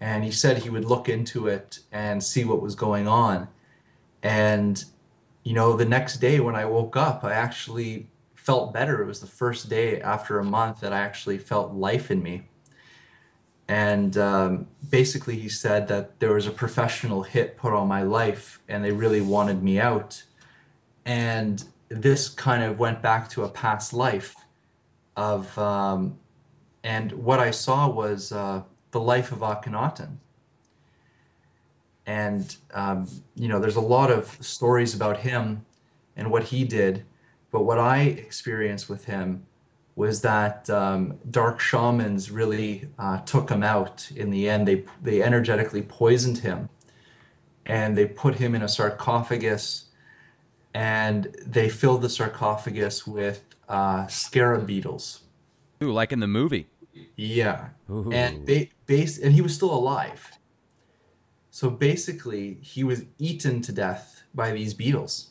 And he said he would look into it and see what was going on. And, you know, the next day when I woke up, I actually felt better. It was the first day after a month that I actually felt life in me. And um, basically he said that there was a professional hit put on my life and they really wanted me out. And this kind of went back to a past life of, um, and what I saw was, uh, the life of Akhenaten. And, um, you know, there's a lot of stories about him and what he did, but what I experienced with him was that um, dark shamans really uh, took him out. In the end, they, they energetically poisoned him, and they put him in a sarcophagus, and they filled the sarcophagus with uh, scarab beetles. Ooh, like in the movie. Yeah. Ooh. And ba base and he was still alive. So basically he was eaten to death by these beetles.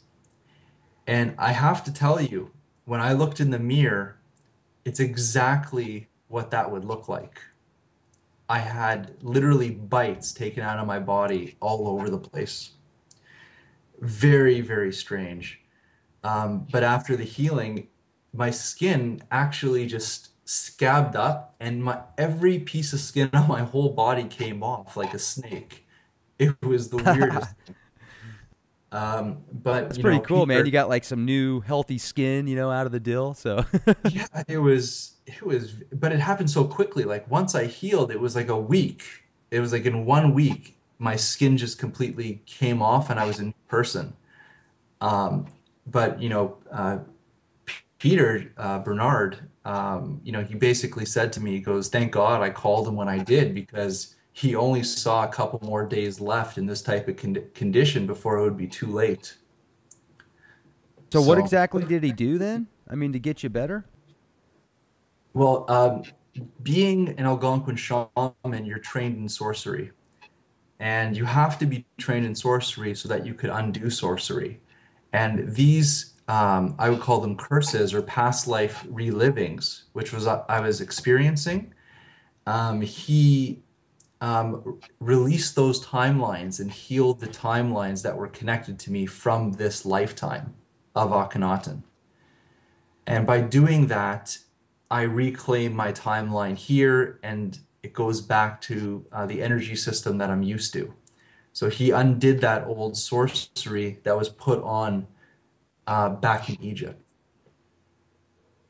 And I have to tell you, when I looked in the mirror, it's exactly what that would look like. I had literally bites taken out of my body all over the place. Very, very strange. Um, but after the healing, my skin actually just scabbed up, and my every piece of skin on my whole body came off like a snake. It was the weirdest thing. Um, but it's pretty know, cool, Peter, man. You got like some new healthy skin, you know, out of the deal. So yeah, it was, it was, but it happened so quickly. Like once I healed, it was like a week. It was like in one week, my skin just completely came off, and I was a new person. Um, but you know, uh, Peter uh, Bernard. Um, you know, he basically said to me, he goes, thank God I called him when I did, because he only saw a couple more days left in this type of con condition before it would be too late. So, so what exactly did he do then? I mean, to get you better? Well, um, being an Algonquin shaman, you're trained in sorcery. And you have to be trained in sorcery so that you could undo sorcery. And these... Um, I would call them curses or past life relivings, which was uh, I was experiencing. Um, he um, released those timelines and healed the timelines that were connected to me from this lifetime of Akhenaten. And by doing that, I reclaim my timeline here, and it goes back to uh, the energy system that I'm used to. So he undid that old sorcery that was put on Uh, back in Egypt.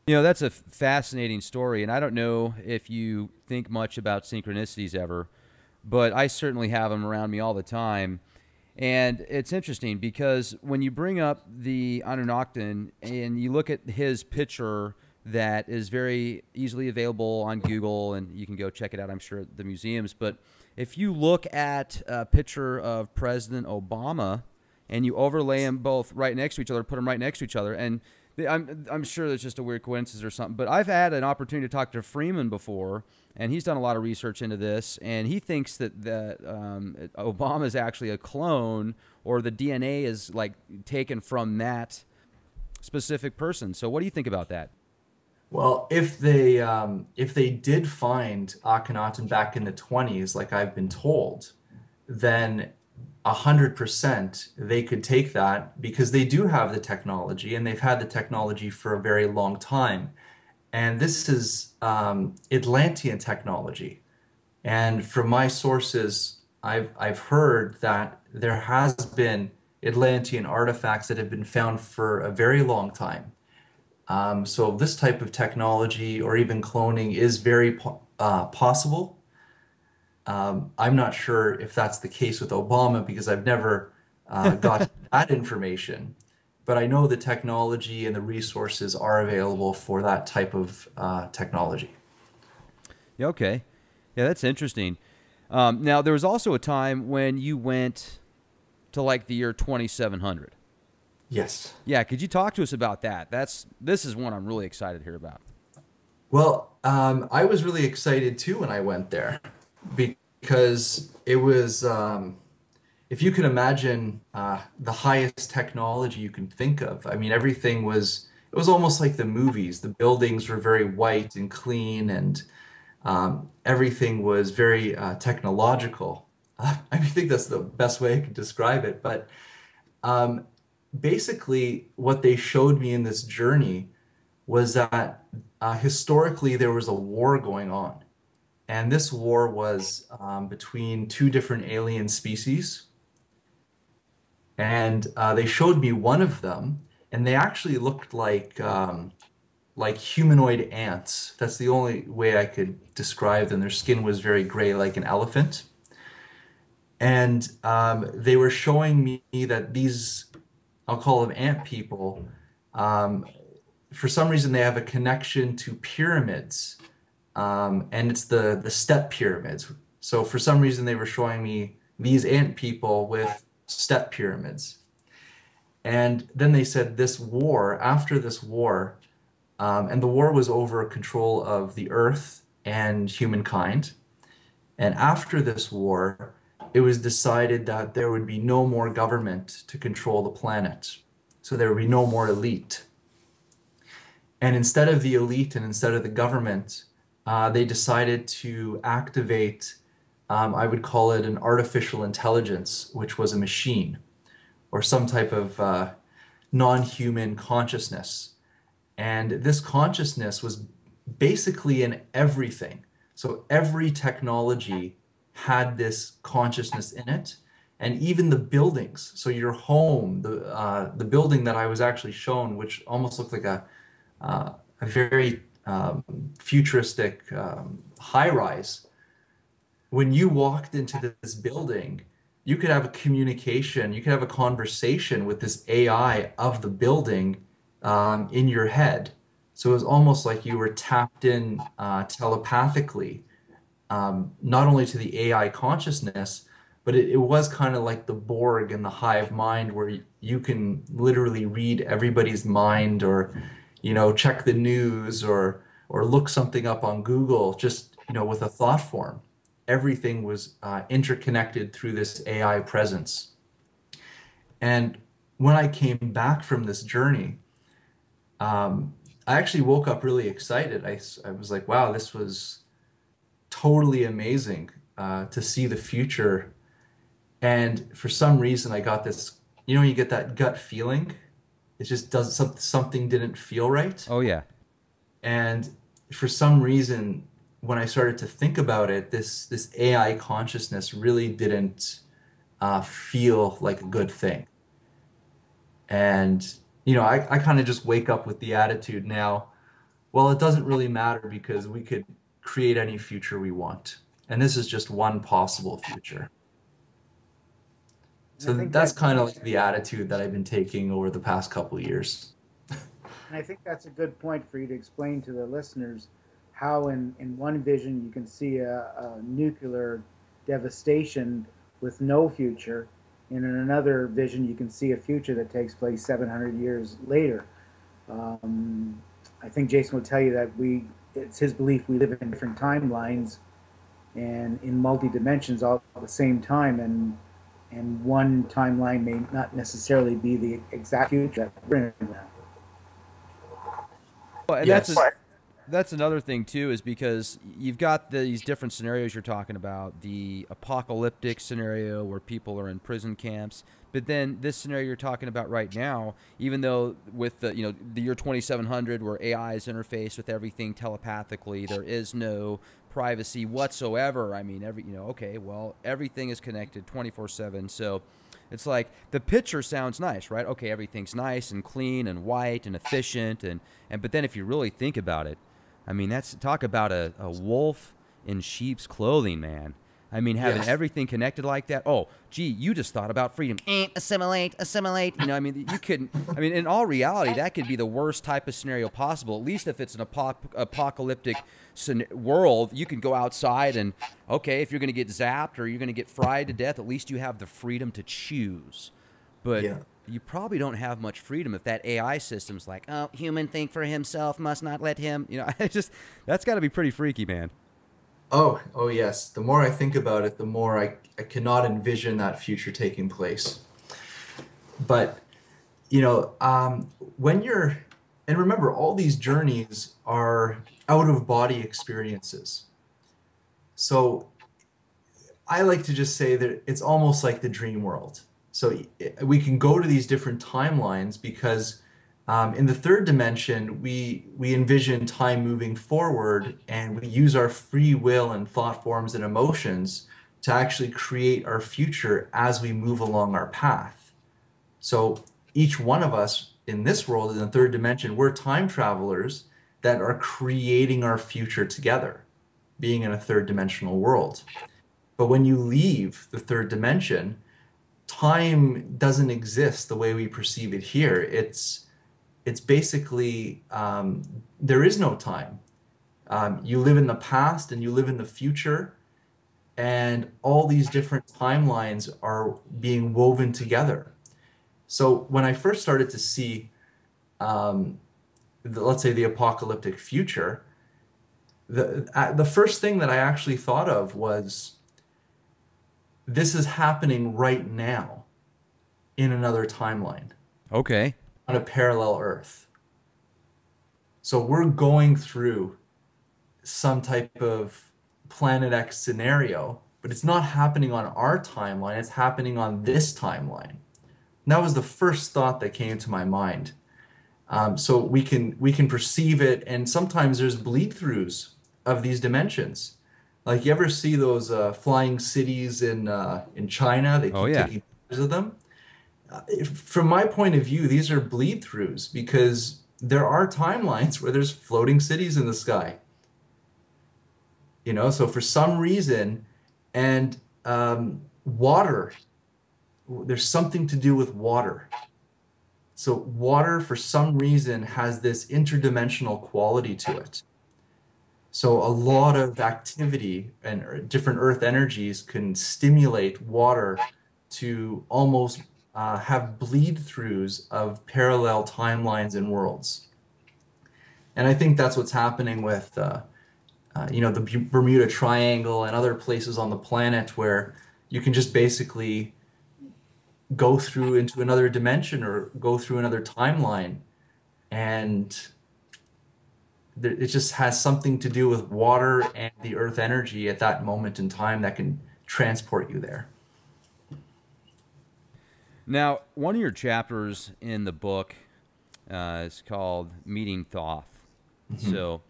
You know, that's a fascinating story, and I don't know if you think much about synchronicities ever, but I certainly have them around me all the time. And it's interesting because when you bring up the Anunnaki and you look at his picture that is very easily available on Google, and you can go check it out, I'm sure, at the museums, but if you look at a picture of President Obama and you overlay them both right next to each other, put them right next to each other. And I'm, I'm sure that's just a weird coincidence or something. But I've had an opportunity to talk to Freeman before, and he's done a lot of research into this. And he thinks that, that um, Obama is actually a clone, or the D N A is like taken from that specific person. So what do you think about that? Well, if they, um, if they did find Akhenaten back in the twenties, like I've been told, then... A hundred percent they could take that, because they do have the technology, and they've had the technology for a very long time. And this is um, Atlantean technology. And from my sources, I've, I've heard that there has been Atlantean artifacts that have been found for a very long time. Um, so this type of technology or even cloning is very po uh, possible. Um, I'm not sure if that's the case with Obama because I've never uh, got that information. But I know the technology and the resources are available for that type of uh, technology. Yeah, okay. Yeah, that's interesting. Um, now, there was also a time when you went to like the year twenty-seven hundred. Yes. Yeah, could you talk to us about that? That's This is one I'm really excited to hear about. Well, um, I was really excited too when I went there because it was... Um, if you can imagine uh, the highest technology you can think of, I mean, everything was, it was almost like the movies. The buildings were very white and clean and um, everything was very uh, technological. Uh, I think that's the best way I could describe it. But um, basically what they showed me in this journey was that uh, historically there was a war going on. And this war was um, between two different alien species. And uh, they showed me one of them, and they actually looked like um, like humanoid ants. That's the only way I could describe them. Their skin was very gray, like an elephant. And um, they were showing me that these, I'll call them ant people, um, for some reason they have a connection to pyramids. Um, and it's the, the step pyramids. So for some reason they were showing me these ant people with step pyramids. And then they said this war, after this war, um, and the war was over control of the earth and humankind. And after this war, it was decided that there would be no more government to control the planet. So there would be no more elite. And instead of the elite and instead of the government, Uh, they decided to activate, um, I would call it an artificial intelligence, which was a machine or some type of uh, non-human consciousness. And this consciousness was basically in everything. So every technology had this consciousness in it, and even the buildings. So your home, the, uh, the building that I was actually shown, which almost looked like a, uh, a very... Um, futuristic um, high-rise, when you walked into this building, you could have a communication, you could have a conversation with this A I of the building um, in your head. So it was almost like you were tapped in uh, telepathically, um, not only to the A I consciousness, but it, it was kind of like the Borg and the hive mind where you, you can literally read everybody's mind or you know, check the news or or look something up on Google, just, you know, with a thought form. Everything was uh, interconnected through this A I presence. And when I came back from this journey, um, I actually woke up really excited. I, I was like, wow, this was totally amazing uh, to see the future. And for some reason, I got this, you know, you get that gut feeling. It just does something, something didn't feel right. Oh, yeah. And for some reason, when I started to think about it, this, this A I consciousness really didn't uh, feel like a good thing. And, you know, I, I kind of just wake up with the attitude now, well, it doesn't really matter because we could create any future we want. And this is just one possible future. So that's kind of like the attitude that I've been taking over the past couple of years. And I think that's a good point for you to explain to the listeners how in, in one vision you can see a, a nuclear devastation with no future, and in another vision you can see a future that takes place seven hundred years later. Um, I think Jason will tell you that we, it's his belief we live in different timelines and in multi-dimensions all at the same time, and And one timeline may not necessarily be the exact future that we're in now. Well, and yes. that's, a, that's another thing, too, is because you've got these different scenarios you're talking about, the apocalyptic scenario where people are in prison camps, but then this scenario you're talking about right now, even though with the, you know, the year twenty-seven hundred where A I is interfaced with everything telepathically, there is no privacy whatsoever. I mean, every, you know, okay, well, everything is connected twenty-four seven. So It's like the picture sounds nice, right? Okay, everything's nice and clean and white and efficient, and, and but then if you really think about it, I mean, that's talk about a, a wolf in sheep's clothing, man. I mean, having yes. everything connected like that. Oh, gee, you just thought about freedom. Assimilate, assimilate. You know, I mean, you couldn't. I mean, in all reality, that could be the worst type of scenario possible. At least if it's an apop apocalyptic world, you can go outside and, okay, if you're going to get zapped or you're going to get fried to death, at least you have the freedom to choose. But yeah. you probably don't have much freedom if that A I system's like, oh, human think for himself, must not let him. You know, I just, that's got to be pretty freaky, man. Oh, oh yes. The more I think about it, the more I, I cannot envision that future taking place. But, you know, um, when you're, and remember, all these journeys are out-of-body experiences. So I like to just say that it's almost like the dream world. So we can go to these different timelines because Um, in the third dimension, we, we envision time moving forward, and we use our free will and thought forms and emotions to actually create our future as we move along our path. So each one of us in this world, in the third dimension, we're time travelers that are creating our future together, being in a third dimensional world. But when you leave the third dimension, time doesn't exist the way we perceive it here. It's It's basically, um, there is no time. Um, you live in the past and you live in the future, and all these different timelines are being woven together. So when I first started to see, um, the, let's say, the apocalyptic future, the, uh, the first thing that I actually thought of was, this is happening right now in another timeline. Okay. On a parallel Earth. So we're going through some type of Planet X scenario, but it's not happening on our timeline, it's happening on this timeline. And that was the first thought that came to my mind. Um, so we can, we can perceive it, and sometimes there's bleed-throughs of these dimensions. Like, you ever see those uh, flying cities in, uh, in China? They keep oh, yeah. taking pictures of them. From my point of view, these are bleed-throughs, because there are timelines where there's floating cities in the sky. You know, so for some reason, and um, water, there's something to do with water. So water, for some reason, has this interdimensional quality to it. So a lot of activity and different Earth energies can stimulate water to almost... Uh, have bleed-throughs of parallel timelines and worlds. And I think that's what's happening with, uh, uh, you know, the B Bermuda Triangle and other places on the planet, where you can just basically go through into another dimension or go through another timeline. And there, it just has something to do with water and the Earth energy at that moment in time that can transport you there. Now, one of your chapters in the book uh, is called Meeting Thoth. Mm-hmm. So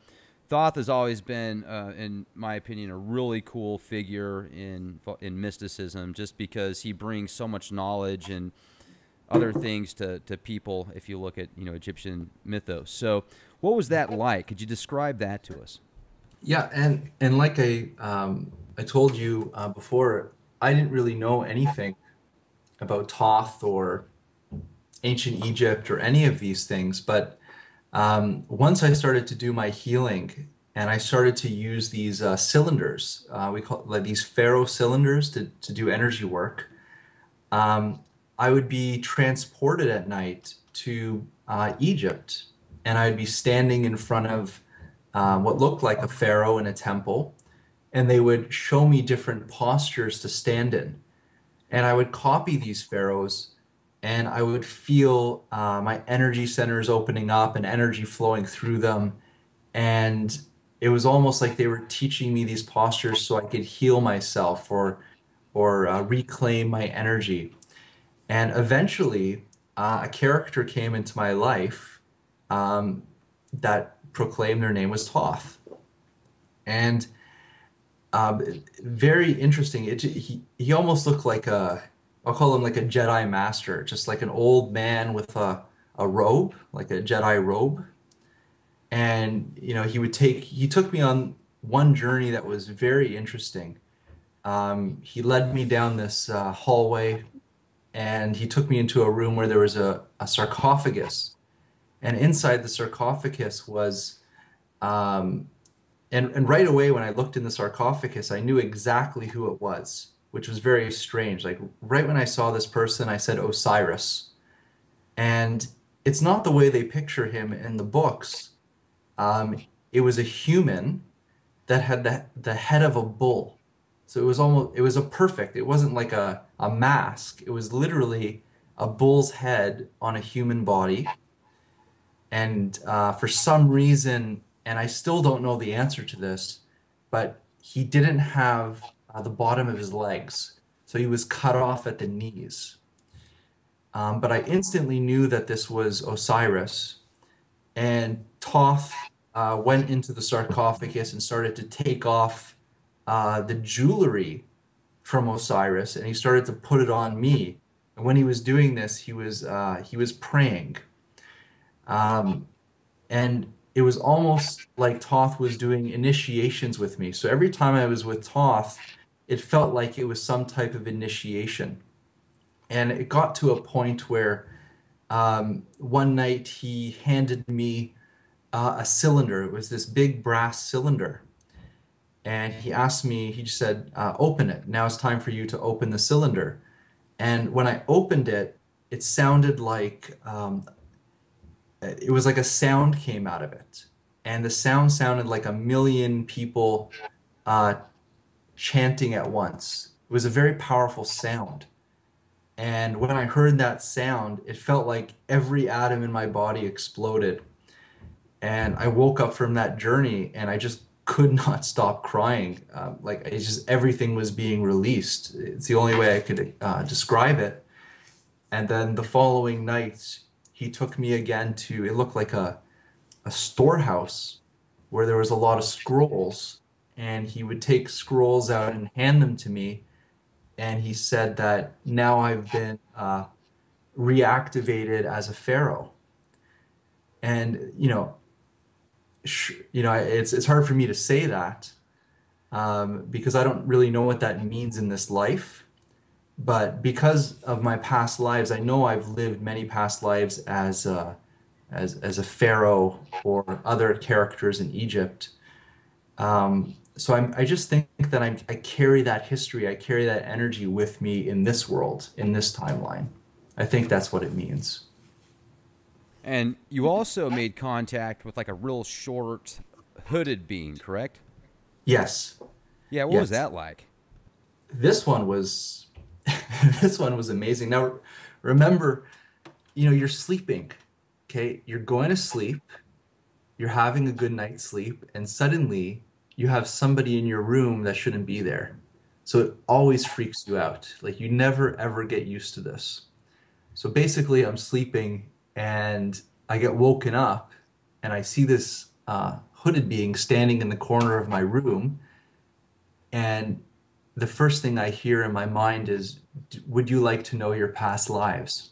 Thoth has always been, uh, in my opinion, a really cool figure in, in mysticism, just because he brings so much knowledge and other things to, to people if you look at, you know, Egyptian mythos. So what was that like? Could you describe that to us? Yeah, and, and like I, um, I told you uh, before, I didn't really know anything about Thoth or ancient Egypt or any of these things. But um, once I started to do my healing, and I started to use these uh, cylinders, uh, we call like these pharaoh cylinders to, to do energy work, um, I would be transported at night to uh, Egypt, and I'd be standing in front of uh, what looked like a pharaoh in a temple, and they would show me different postures to stand in. And I would copy these pharaohs, and I would feel uh, my energy centers opening up and energy flowing through them. And it was almost like they were teaching me these postures so I could heal myself or, or uh, reclaim my energy. And eventually, uh, a character came into my life um, that proclaimed their name was Thoth. And... Uh, very interesting. It, he, he almost looked like a, I'll call him like a Jedi master, just like an old man with a, a robe, like a Jedi robe. And, you know, he would take, he took me on one journey that was very interesting. Um, he led me down this uh, hallway, and he took me into a room where there was a, a sarcophagus. And inside the sarcophagus was, um, and, and right away when I looked in the sarcophagus, I knew exactly who it was, which was very strange. Like right when I saw this person, I said Osiris. And it's not the way they picture him in the books. Um, it was a human that had the, the head of a bull. So it was almost, it was a perfect, it wasn't like a, a mask. It was literally a bull's head on a human body. And uh, for some reason, and I still don't know the answer to this, but he didn't have uh, the bottom of his legs. So he was cut off at the knees. Um, but I instantly knew that this was Osiris. And Thoth uh, went into the sarcophagus and started to take off Uh, the jewelry from Osiris, and he started to put it on me. And when he was doing this, he was uh, he was praying, um, and it was almost like Thoth was doing initiations with me. So every time I was with Thoth, it felt like it was some type of initiation. And it got to a point where um, one night he handed me uh, a cylinder. It was this big brass cylinder. And he asked me, he just said, uh, open it. Now it's time for you to open the cylinder. And when I opened it, it sounded like, um, it was like a sound came out of it. And the sound sounded like a million people uh, chanting at once. It was a very powerful sound. And when I heard that sound, it felt like every atom in my body exploded. And I woke up from that journey, and I just could not stop crying. Uh, like it's just everything was being released. It's the only way I could uh, describe it. And then the following night, he took me again to, it looked like a, a storehouse where there was a lot of scrolls, and he would take scrolls out and hand them to me. And he said that now I've been uh, reactivated as a pharaoh. And, you know, You know, it's it's hard for me to say that um, because I don't really know what that means in this life. But because of my past lives, I know I've lived many past lives as a, as as a pharaoh or other characters in Egypt. Um, so I'm, I just think that I'm, I carry that history, I carry that energy with me in this world, in this timeline. I think that's what it means. And you also made contact with like a real short hooded being, correct? Yes. Yeah, what yes. was that like? This one was this one was amazing. Now remember, you know, you're sleeping. Okay? You're going to sleep. You're having a good night's sleep, and suddenly you have somebody in your room that shouldn't be there. So it always freaks you out. Like you never ever get used to this. So basically I'm sleeping, and I get woken up, and I see this uh, hooded being standing in the corner of my room. And the first thing I hear in my mind is, would you like to know your past lives?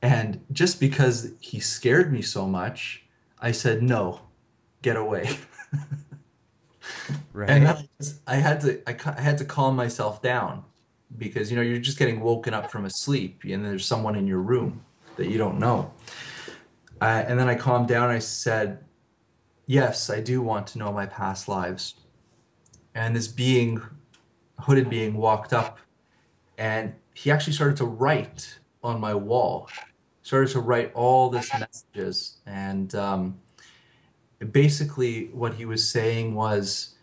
And just because he scared me so much, I said, no, get away. Right. And I, just, I, had to, I, I had to calm myself down because, you know, you're just getting woken up from a sleep and there's someone in your room that you don't know. Uh, and then I calmed down. I said, yes, I do want to know my past lives. And this being, hooded being, walked up, and he actually started to write on my wall, started to write all these messages. And um, basically what he was saying was,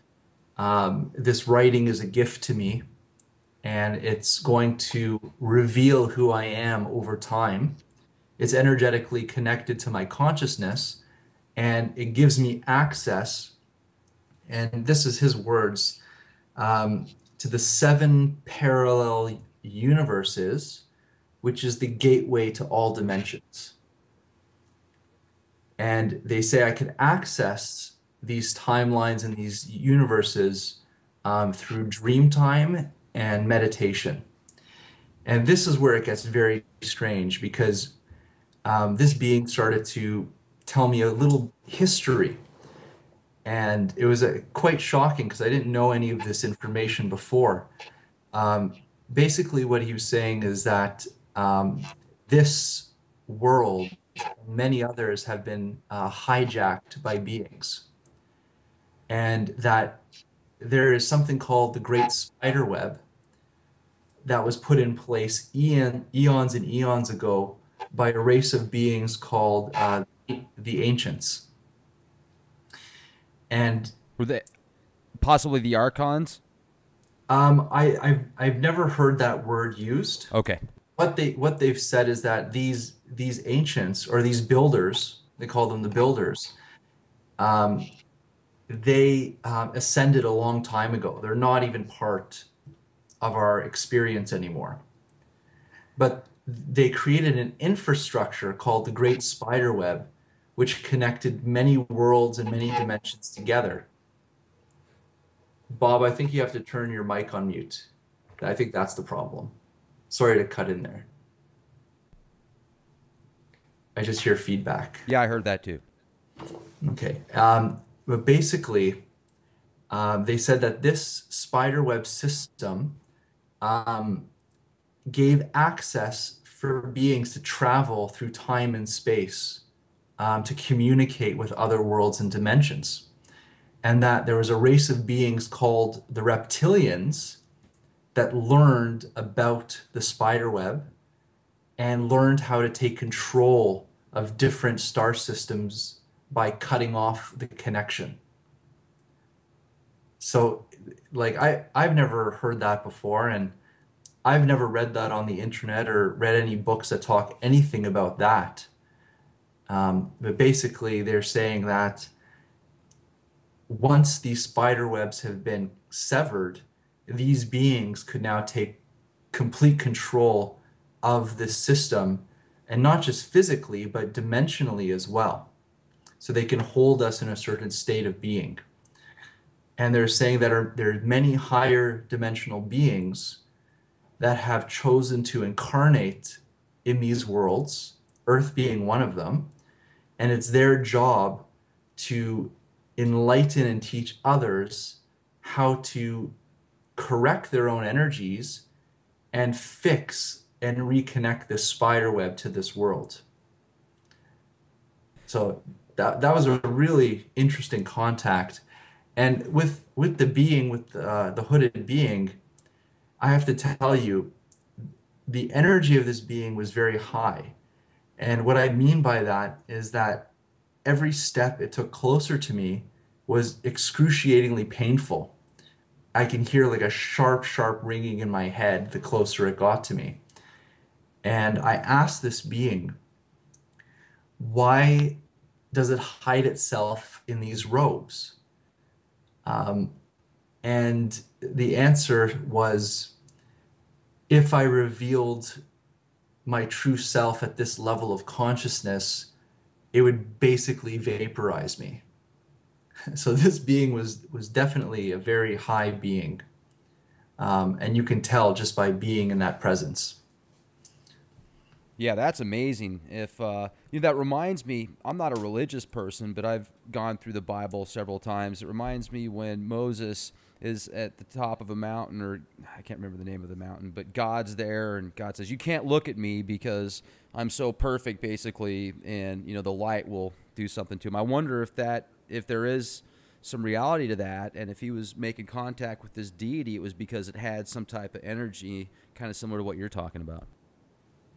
um, this writing is a gift to me, and it's going to reveal who I am over time. It's energetically connected to my consciousness, and it gives me access, and this is his words, um, to the seven parallel universes, which is the gateway to all dimensions. And they say I can access these timelines and these universes um, through dream time and meditation. And this is where it gets very strange, because um, this being started to tell me a little history. And it was uh, quite shocking, because I didn't know any of this information before. Um, basically, what he was saying is that um, this world, many others, have been uh, hijacked by beings, and that there is something called the Great Spider Web that was put in place eon, eons and eons ago by a race of beings called uh, the Ancients. And were they possibly the Archons? Um, I, I've I've never heard that word used. Okay. What they what they've said is that these these Ancients, or these builders, they call them the builders. Um, they um, ascended a long time ago. They're not even part of our experience anymore. But they created an infrastructure called the Great Spider Web, which connected many worlds and many dimensions together. Bob, I think you have to turn your mic on mute. I think that's the problem. Sorry to cut in there. I just hear feedback. Yeah, I heard that too. Okay. Um, but basically, um, they said that this spiderweb system um, gave access for beings to travel through time and space, Um, to communicate with other worlds and dimensions, and that there was a race of beings called the reptilians that learned about the spider web and learned how to take control of different star systems by cutting off the connection. So, like, I, I've never heard that before, and I've never read that on the internet or read any books that talk anything about that. Um, but basically, they're saying that once these spider webs have been severed, these beings could now take complete control of this system, and not just physically, but dimensionally as well. So they can hold us in a certain state of being. And they're saying that are, there are many higher dimensional beings that have chosen to incarnate in these worlds, Earth being one of them, and it's their job to enlighten and teach others how to correct their own energies and fix and reconnect this spider web to this world. So that, that was a really interesting contact. And with, with the being, with the, uh, the hooded being, I have to tell you, the energy of this being was very high. And what I mean by that is that every step it took closer to me was excruciatingly painful. I can hear like a sharp, sharp ringing in my head the closer it got to me. And I asked this being, why does it hide itself in these robes? Um, and the answer was, if I revealed my true self at this level of consciousness, it would basically vaporize me. So this being was was definitely a very high being, um, and you can tell just by being in that presence. Yeah, that's amazing. If uh, you know, that reminds me, I'm not a religious person, but I've gone through the Bible several times. It reminds me when Moses is at the top of a mountain, or I can't remember the name of the mountain, but God's there, and God says, you can't look at me because I'm so perfect, basically, and you know the light will do something to him. I wonder if that, if there is some reality to that, and if he was making contact with this deity, it was because it had some type of energy, kind of similar to what you're talking about.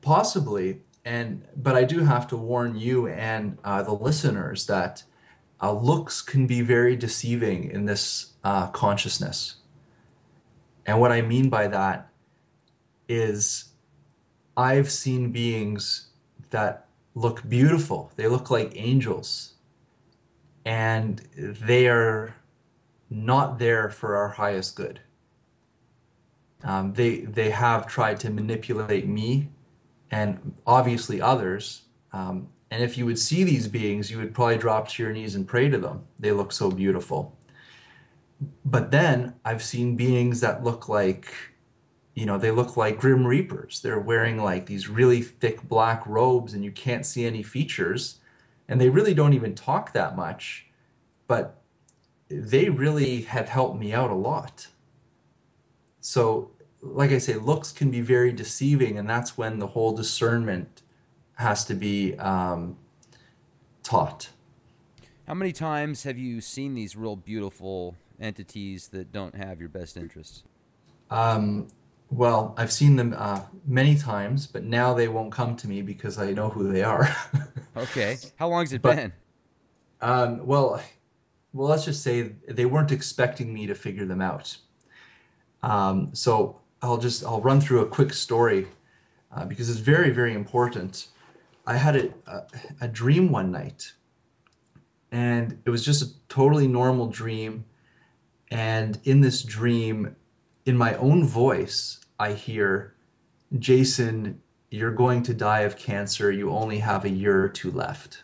Possibly, and but I do have to warn you and uh, the listeners that Uh, looks can be very deceiving in this uh, consciousness. And what I mean by that is I've seen beings that look beautiful. They look like angels. And they are not there for our highest good. Um, they, they have tried to manipulate me and obviously others. Um, And if you would see these beings, you would probably drop to your knees and pray to them. They look so beautiful. But then I've seen beings that look like you know, they look like Grim Reapers. They're wearing like these really thick black robes and you can't see any features. And they really don't even talk that much, but they really have helped me out a lot. So, like I say, looks can be very deceiving, and that's when the whole discernment has to be um, taught. How many times have you seen these real beautiful entities that don't have your best interests? Um, well, I've seen them uh, many times, but now they won't come to me because I know who they are. Okay. How long has it but, been? Um, well, well, let's just say they weren't expecting me to figure them out. Um, so I'll just, I'll run through a quick story uh, because it's very, very important. I had a, a, a dream one night, and it was just a totally normal dream. And in this dream, in my own voice, I hear, "Jason, you're going to die of cancer. You only have a year or two left."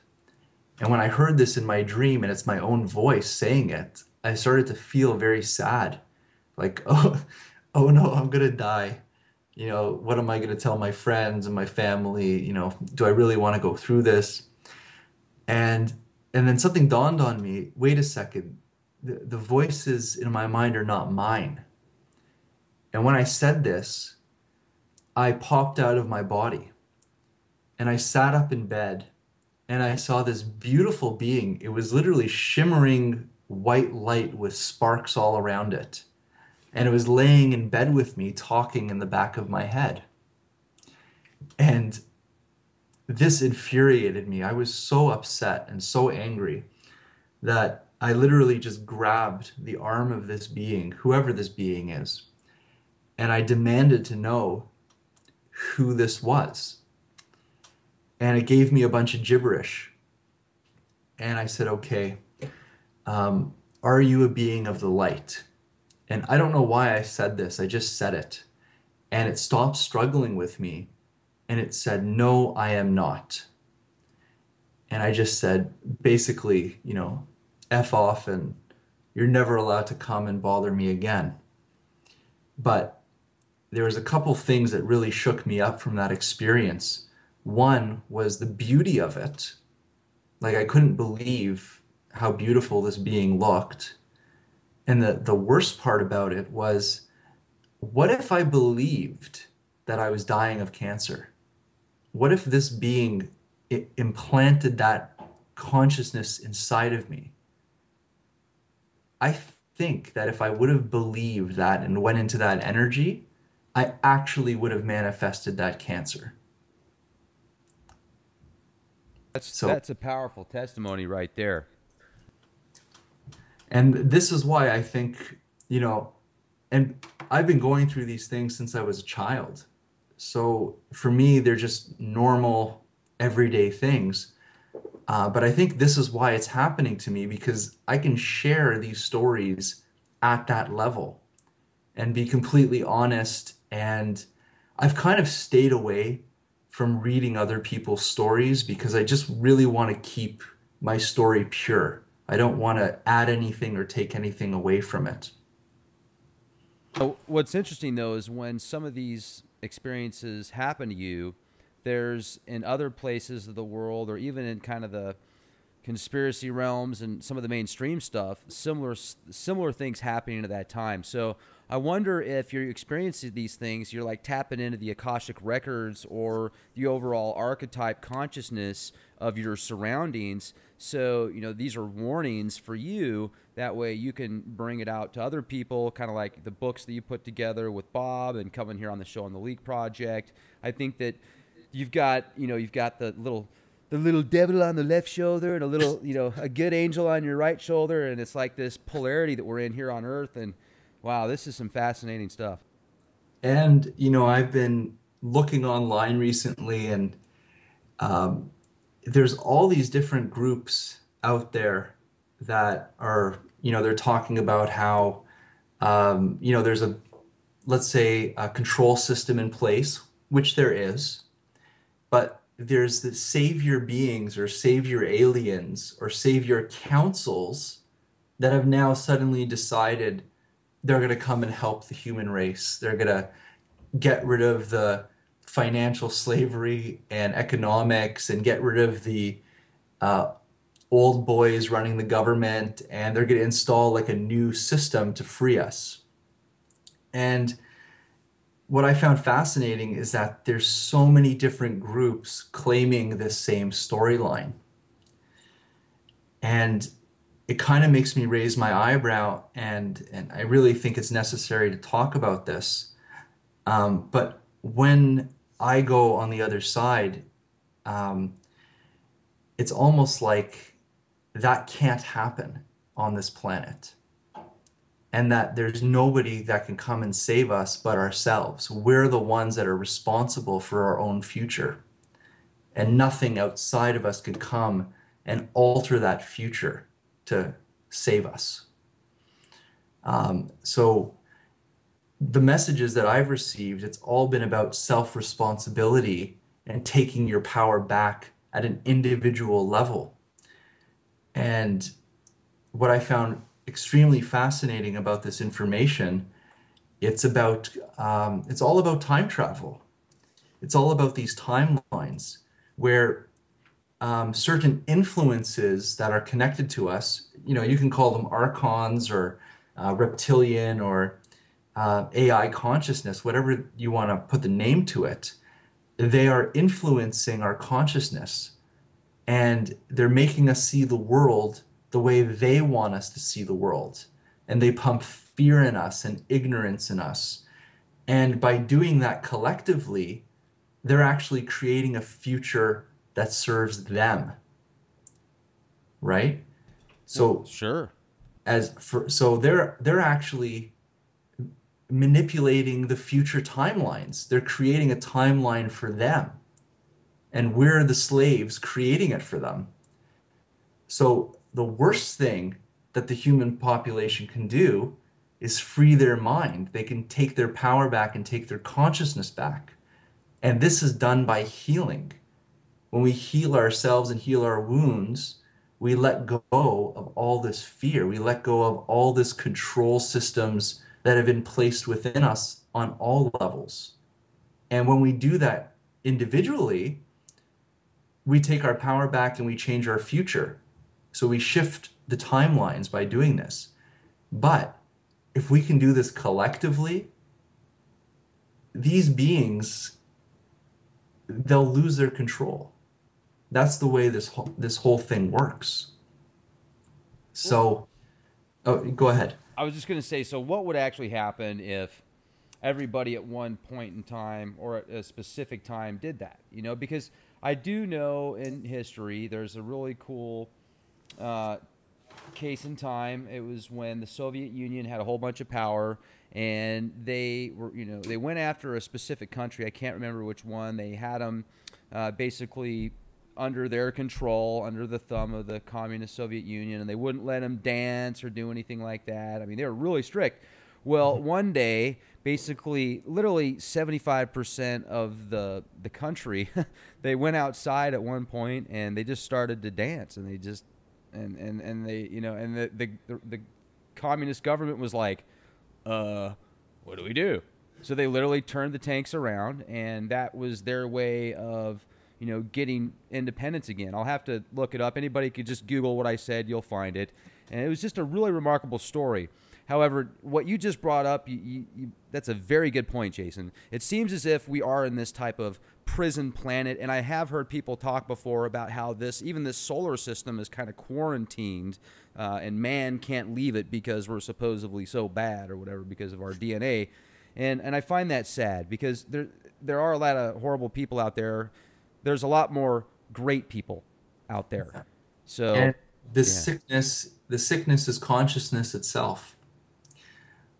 And when I heard this in my dream, and it's my own voice saying it, I started to feel very sad. Like, oh, oh no, I'm going to die. You know, what am I going to tell my friends and my family? You know, do I really want to go through this? And, and then something dawned on me. Wait a second. The, the voices in my mind are not mine. And when I said this, I popped out of my body and I sat up in bed and I saw this beautiful being. It was literally shimmering white light with sparks all around it. And it was laying in bed with me, talking in the back of my head. And this infuriated me. I was so upset and so angry that I literally just grabbed the arm of this being, whoever this being is, and I demanded to know who this was. And it gave me a bunch of gibberish. And I said, okay, um, are you a being of the light? And I don't know why I said this. I just said it. And it stopped struggling with me. And it said, no, I am not. And I just said, basically, you know, F off, and you're never allowed to come and bother me again. But there was a couple things that really shook me up from that experience. One was the beauty of it. Like, I couldn't believe how beautiful this being looked. And the, the worst part about it was, what if I believed that I was dying of cancer? What if this being it implanted that consciousness inside of me? I think that if I would have believed that and went into that energy, I actually would have manifested that cancer. That's, so, that's a powerful testimony right there. And this is why I think, you know, and I've been going through these things since I was a child. So for me, they're just normal, everyday things. Uh, but I think this is why it's happening to me, because I can share these stories at that level and be completely honest. And I've kind of stayed away from reading other people's stories because I just really want to keep my story pure. I don't want to add anything or take anything away from it. What's interesting, though, is when some of these experiences happen to you, there's in other places of the world, or even in kind of the conspiracy realms and some of the mainstream stuff, similar, similar things happening at that time. So I wonder if you're experiencing these things, you're like tapping into the Akashic records or the overall archetype consciousness of your surroundings. So, you know, these are warnings for you. That way you can bring it out to other people, kind of like the books that you put together with Bob and coming here on the show on the Leak Project. I think that you've got, you know, you've got the little, the little devil on the left shoulder and a little, you know, a good angel on your right shoulder. And it's like this polarity that we're in here on Earth. And wow, this is some fascinating stuff. And, you know, I've been looking online recently, and um, there's all these different groups out there that are, you know, they're talking about how, um, you know, there's a, let's say, a control system in place, which there is, but there's the savior beings or savior aliens or savior councils that have now suddenly decided they're going to come and help the human race. They're going to get rid of the financial slavery and economics and get rid of the uh, old boys running the government, and they're going to install like a new system to free us. And what I found fascinating is that there's so many different groups claiming this same storyline. And it kind of makes me raise my eyebrow, and, and I really think it's necessary to talk about this. Um, but when I go on the other side, um, it's almost like that can't happen on this planet, and that there's nobody that can come and save us but ourselves. We're the ones that are responsible for our own future, and nothing outside of us could come and alter that future to save us. Um, so the messages that I've received, it's all been about self-responsibility and taking your power back at an individual level. And what I found extremely fascinating about this information, it's about, um, it's all about time travel. It's all about these timelines where um, certain influences that are connected to us, you know, you can call them archons or uh, reptilian or Uh, A I consciousness, whatever you want to put the name to it, they are influencing our consciousness, and they're making us see the world the way they want us to see the world. And they pump fear in us and ignorance in us. And by doing that collectively, they're actually creating a future that serves them. Right? So sure. As for, so they're they're actually manipulating the future timelines. They're creating a timeline for them, and we're the slaves creating it for them. So the worst thing that the human population can do is free their mind. They can take their power back and take their consciousness back. And this is done by healing. When we heal ourselves and heal our wounds, we let go of all this fear. We let go of all this control systems that have been placed within us on all levels. And when we do that individually, we take our power back and we change our future. So we shift the timelines by doing this. But if we can do this collectively, these beings, they'll lose their control. That's the way this whole, this whole thing works. So, oh, go ahead. I was just going to say, so what would actually happen if everybody at one point in time or at a specific time did that? You know, because I do know in history there's a really cool uh, case in time. It was when the Soviet Union had a whole bunch of power, and they were, you know, they went after a specific country. I can't remember which one. They had them uh, basically under their control, under the thumb of the communist Soviet Union, and they wouldn't let them dance or do anything like that. I mean, they were really strict. Well, one day, basically, literally seventy-five percent of the, the country, they went outside at one point and they just started to dance, and they just, and, and, and they, you know, and the, the, the, the communist government was like, uh, what do we do? So they literally turned the tanks around, and that was their way of, you know, getting independence again. I'll have to look it up. Anybody could just Google what I said, you'll find it. And it was just a really remarkable story. However, what you just brought up, you, you, you, that's a very good point, Jason. It seems as if we are in this type of prison planet, and I have heard people talk before about how this, even this solar system is kind of quarantined, uh, and man can't leave it because we're supposedly so bad or whatever because of our D N A. And, and I find that sad, because there, there are a lot of horrible people out there. There's a lot more great people out there. So and the yeah. sickness, the sickness is consciousness itself.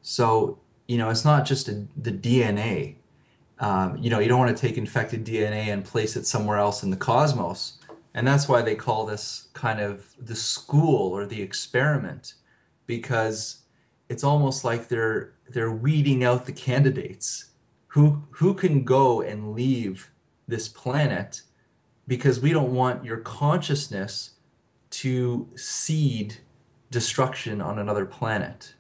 So, you know, it's not just a, the D N A. Um, you know, you don't want to take infected D N A and place it somewhere else in the cosmos. And that's why they call this kind of the school or the experiment, because it's almost like they're, they're weeding out the candidates who, who can go and leave this planet, because we don't want your consciousness to seed destruction on another planet.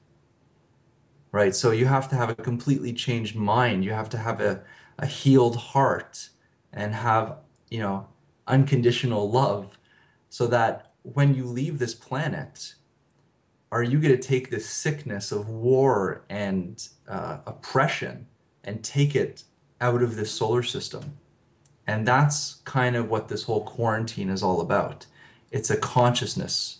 right? So you have to have a completely changed mind. You have to have a, a healed heart and have, you know, unconditional love, so that when you leave this planet, are you going to take this sickness of war and uh, oppression and take it out of this solar system? And that's kind of what this whole quarantine is all about. It's a consciousness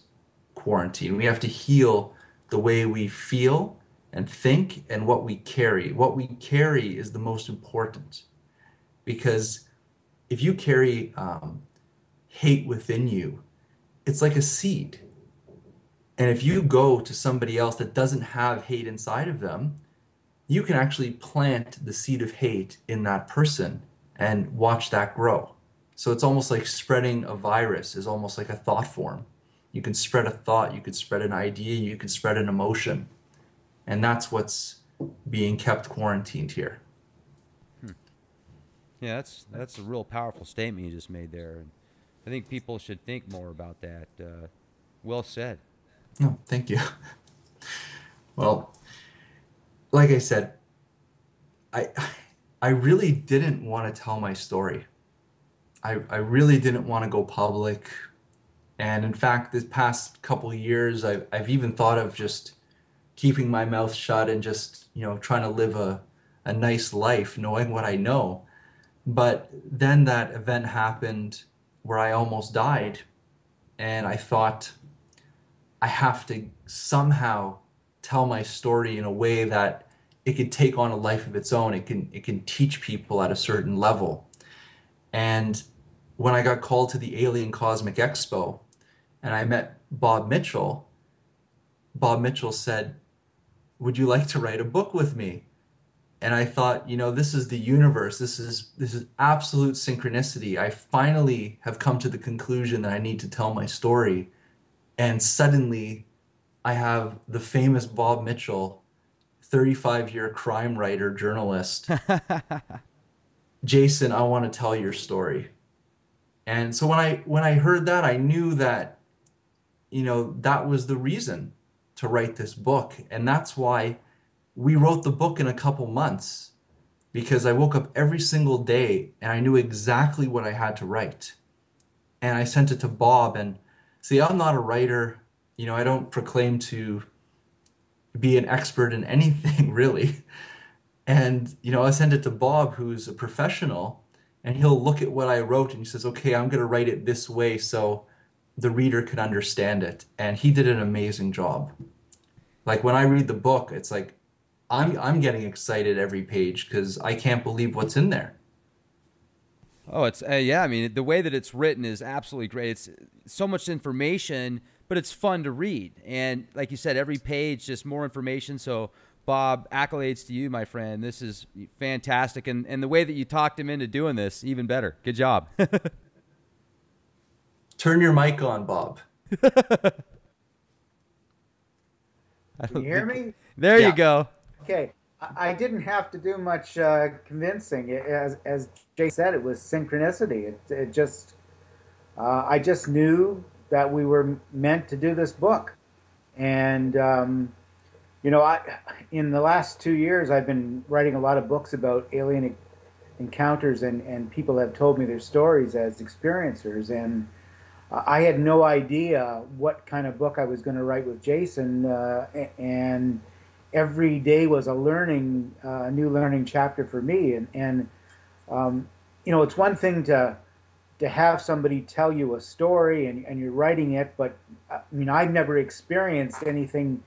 quarantine. We have to heal the way we feel and think and what we carry. What we carry is the most important, because if you carry um, hate within you, it's like a seed. And if you go to somebody else that doesn't have hate inside of them, you can actually plant the seed of hate in that person and watch that grow. So it's almost like spreading a virus is almost like a thought form. You can spread a thought, you can spread an idea, you can spread an emotion. And that's what's being kept quarantined here. Hmm. Yeah, that's that's a real powerful statement you just made there. And I think people should think more about that. Uh, well said. No, oh, thank you. Well, like I said, I I really didn't want to tell my story. I I really didn't want to go public. And in fact, this past couple of years, I've I've even thought of just keeping my mouth shut and just, you know, trying to live a, a nice life knowing what I know. But then that event happened where I almost died, and I thought, I have to somehow tell my story in a way that it could take on a life of its own. It can, it can teach people at a certain level. And when I got called to the Alien Cosmic Expo and I met Bob Mitchell, Bob Mitchell said, "Would you like to write a book with me?" And I thought, you know, this is the universe. This is, this is absolute synchronicity. I finally have come to the conclusion that I need to tell my story. And suddenly I have the famous Bob Mitchell, thirty-five year crime writer, journalist. "Jason, I want to tell your story." And so when I when I heard that, I knew that, you know, that was the reason to write this book. And that's why we wrote the book in a couple months, because I woke up every single day and I knew exactly what I had to write. And I sent it to Bob. And see, I'm not a writer, you know, I don't proclaim to be an expert in anything, really. And, you know, I send it to Bob, who's a professional, and he'll look at what I wrote and he says, "Okay, I'm going to write it this way so the reader can understand it." And he did an amazing job. Like, when I read the book, it's like, I'm, I'm getting excited every page because I can't believe what's in there. Oh, it's uh, yeah. I mean, the way that it's written is absolutely great. It's so much information, but it's fun to read. And like you said, every page, just more information. So Bob, accolades to you, my friend. This is fantastic. And, and the way that you talked him into doing this, even better. Good job. Turn your mic on, Bob. Can you hear me? There yeah. you go. Okay. I didn't have to do much uh, convincing. As, as Jay said, it was synchronicity. It, it just, uh, I just knew that we were meant to do this book. And, um, you know, I, in the last two years, I've been writing a lot of books about alien encounters, and, and people have told me their stories as experiencers. And I had no idea what kind of book I was going to write with Jason, uh, and every day was a learning, uh, new learning chapter for me. And, and um, you know, it's one thing to to have somebody tell you a story and, and you're writing it, but I mean, I've never experienced anything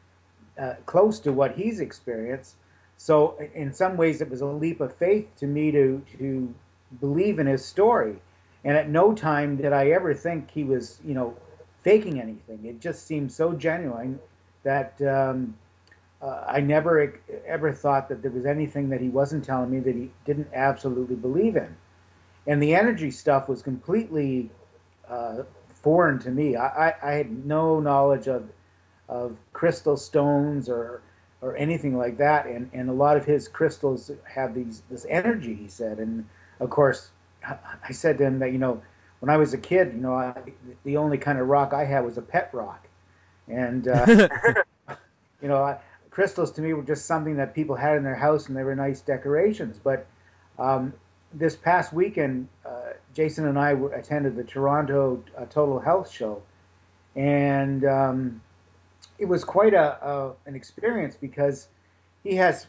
uh, close to what he's experienced. So in some ways, it was a leap of faith to me to, to believe in his story. And at no time did I ever think he was, you know, faking anything. It just seemed so genuine that... Um, Uh, I never ever thought that there was anything that he wasn't telling me that he didn't absolutely believe in. And the energy stuff was completely uh, foreign to me. I, I, I had no knowledge of of crystal stones or or anything like that. And, and a lot of his crystals have these this energy, he said. And, of course, I said to him that, you know, when I was a kid, you know, I, the only kind of rock I had was a pet rock. And, uh, you know, I... crystals to me were just something that people had in their house and they were nice decorations. But um, this past weekend, uh, Jason and I were, attended the Toronto uh, Total Health Show, and um, it was quite a, a an experience because he has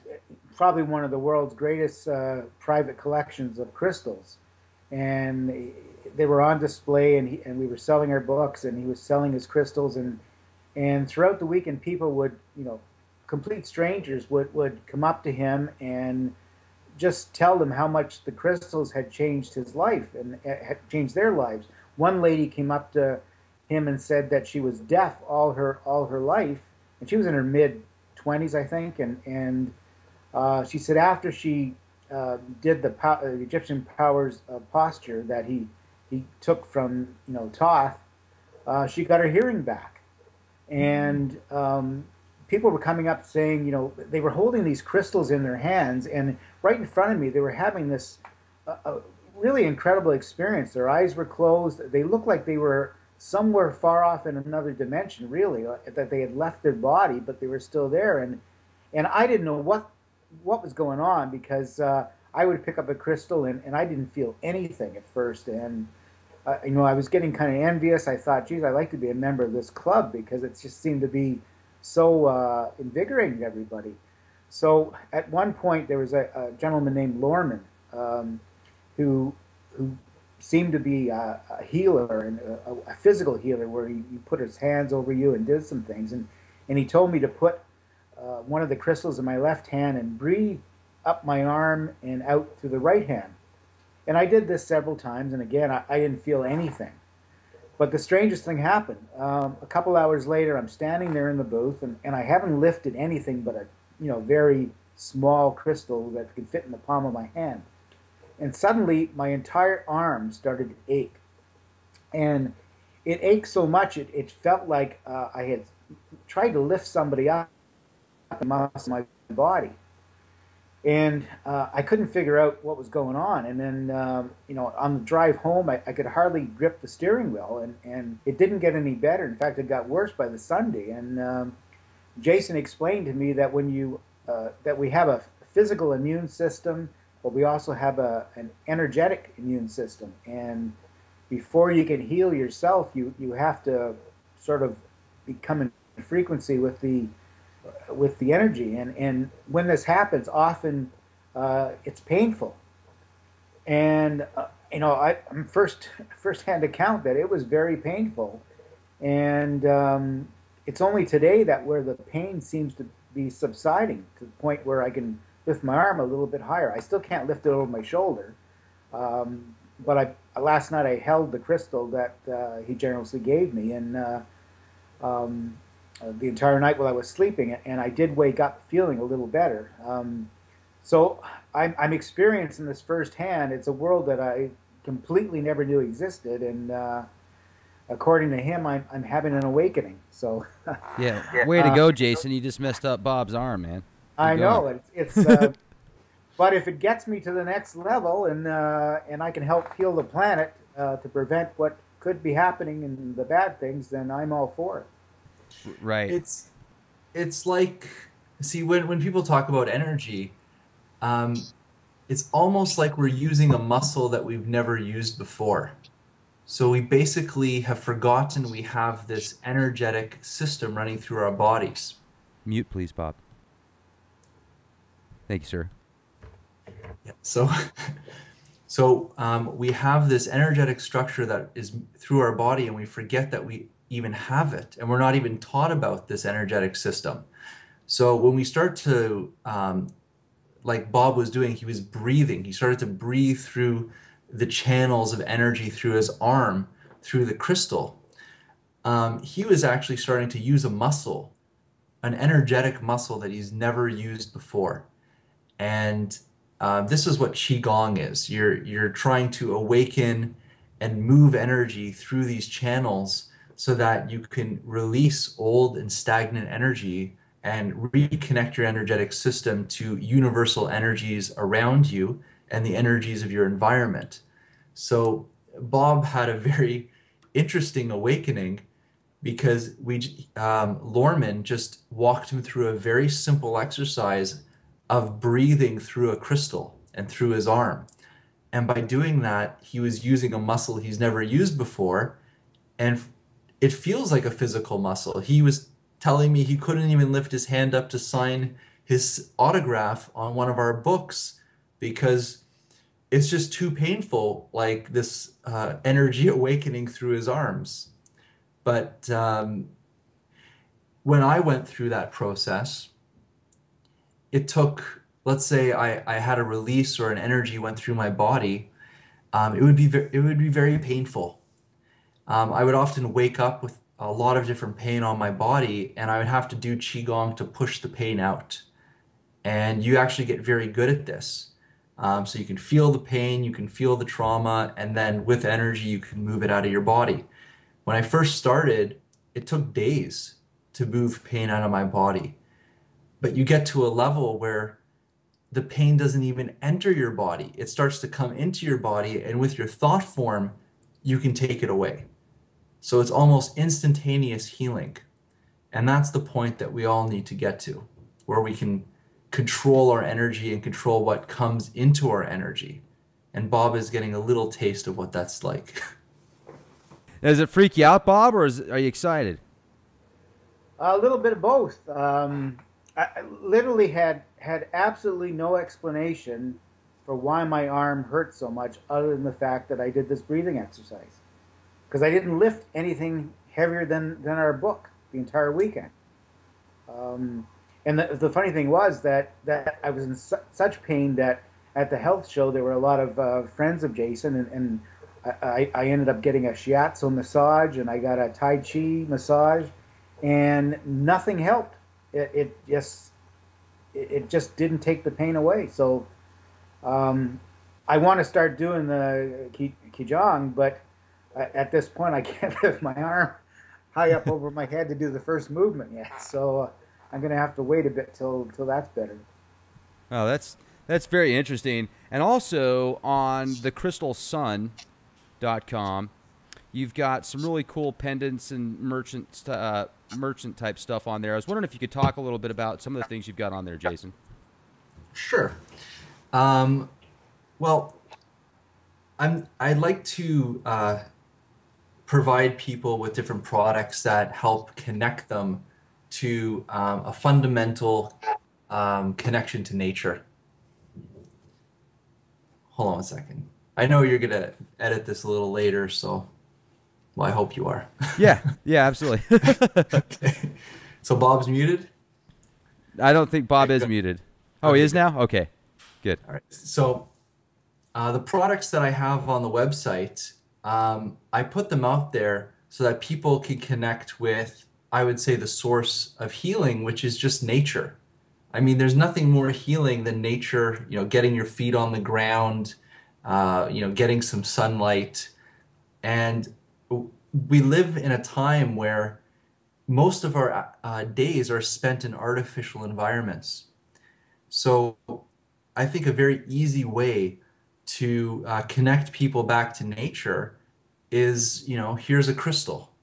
probably one of the world's greatest uh, private collections of crystals, and they were on display, and he, and we were selling our books, and he was selling his crystals, and and throughout the weekend, people would, you know, complete strangers would would come up to him and just tell them how much the crystals had changed his life and had changed their lives. One lady came up to him and said that she was deaf all her all her life, and she was in her mid twenties, I think, and and uh, she said after she uh, did the po Egyptian powers uh, posture that he he took from, you know, Thoth, uh, she got her hearing back, and um, people were coming up saying, you know, they were holding these crystals in their hands, and right in front of me, they were having this uh, uh, really incredible experience. Their eyes were closed. They looked like they were somewhere far off in another dimension, really, uh, that they had left their body, but they were still there. And and I didn't know what what was going on, because uh, I would pick up a crystal, and, and I didn't feel anything at first. And, uh, you know, I was getting kind of envious. I thought, geez, I'd like to be a member of this club, because it just seemed to be so uh, invigorating to everybody. So at one point there was a, a gentleman named Lorman um, who who seemed to be a, a healer, and a, a physical healer, where he, he put his hands over you and did some things, and and he told me to put uh, one of the crystals in my left hand and breathe up my arm and out through the right hand. And I did this several times, and again I, I didn't feel anything. But the strangest thing happened. Um, a couple hours later, I'm standing there in the booth, and, and I haven't lifted anything but a, you know, very small crystal that could fit in the palm of my hand. And suddenly, my entire arm started to ache. And it ached so much, it, it felt like uh, I had tried to lift somebody up the muscle of my body. And uh, I couldn't figure out what was going on. And then, um, you know, on the drive home, I, I could hardly grip the steering wheel, and, and it didn't get any better. In fact, it got worse by the Sunday. And um, Jason explained to me that when you, uh, that we have a physical immune system, but we also have a, an energetic immune system. And before you can heal yourself, you, you have to sort of become in frequency with the with the energy, and and when this happens, often uh, it's painful. And uh, you know, I I'm first first-hand account that it was very painful, and um, it's only today that where the pain seems to be subsiding to the point where I can lift my arm a little bit higher. I still can't lift it over my shoulder, um, but I last night I held the crystal that uh, he generously gave me, and uh, um, Uh, the entire night while I was sleeping, and I did wake up feeling a little better. Um, so I'm, I'm experiencing this firsthand. It's a world that I completely never knew existed, and uh, according to him, I'm, I'm having an awakening. So yeah, way to go, Jason. You just messed up Bob's arm, man. Keep I know going. It's, it's uh, but if it gets me to the next level, and uh, and I can help heal the planet uh, to prevent what could be happening and the bad things, then I'm all for it. Right. It's it's like, see, when when people talk about energy, um, it's almost like we're using a muscle that we've never used before. So we basically have forgotten we have this energetic system running through our bodies. Mute, please, Bob. Thank you, sir. Yeah, so so um, we have this energetic structure that is through our body, and we forget that we even have it, and we're not even taught about this energetic system. So when we start to, um, like Bob was doing, he was breathing. He started to breathe through the channels of energy through his arm, through the crystal. Um, he was actually starting to use a muscle, an energetic muscle that he's never used before. And uh, this is what Qigong is. You're, you're trying to awaken and move energy through these channels so that you can release old and stagnant energy and reconnect your energetic system to universal energies around you and the energies of your environment. So Bob had a very interesting awakening because we um, Lorman just walked him through a very simple exercise of breathing through a crystal and through his arm. And by doing that, he was using a muscle he's never used before, and it feels like a physical muscle. He was telling me he couldn't even lift his hand up to sign his autograph on one of our books because it's just too painful, like this uh, energy awakening through his arms. But um, when I went through that process, it took, let's say I, I had a release or an energy went through my body, um, it would be it would be very painful. Um, I would often wake up with a lot of different pain on my body, and I would have to do Qigong to push the pain out. And you actually get very good at this. Um, so you can feel the pain, you can feel the trauma, and then with energy you can move it out of your body. When I first started, it took days to move pain out of my body. But you get to a level where the pain doesn't even enter your body. It starts to come into your body, and with your thought form, you can take it away. So it's almost instantaneous healing. And that's the point that we all need to get to, where we can control our energy and control what comes into our energy. And Bob is getting a little taste of what that's like. Does it freak you out, Bob, or is, are you excited? A little bit of both. Um, I literally had, had absolutely no explanation for why my arm hurt so much other than the fact that I did this breathing exercise. Because I didn't lift anything heavier than, than our book the entire weekend. Um, and the, the funny thing was that, that I was in su such pain that at the health show there were a lot of uh, friends of Jason, and, and I, I ended up getting a shiatsu massage, and I got a tai chi massage, and nothing helped. It, it just it, it just didn't take the pain away. So um, I want to start doing the Qigong, but at this point I can't lift my arm high up over my head to do the first movement yet. So uh, I'm going to have to wait a bit till till that's better. Oh, that's that's very interesting. And also on the Crystal Sun dot com, you've got some really cool pendants and merchant uh, merchant type stuff on there. I was wondering if you could talk a little bit about some of the things you've got on there, Jason. Sure. Um, well, I'm I'd like to uh, provide people with different products that help connect them to um, a fundamental um, connection to nature. Hold on a second. I know you're going to edit this a little later, so well, I hope you are. Yeah, yeah, absolutely. Okay. So Bob's muted? I don't think Bob is muted. Oh, he is now? Okay, good. All right. So uh, the products that I have on the website, um, I put them out there so that people can connect with, I would say, the source of healing, which is just nature. I mean, there's nothing more healing than nature, you know, getting your feet on the ground, Uh, you know, getting some sunlight. And we live in a time where most of our uh, days are spent in artificial environments. So I think a very easy way to uh, connect people back to nature is, you know, here's a crystal.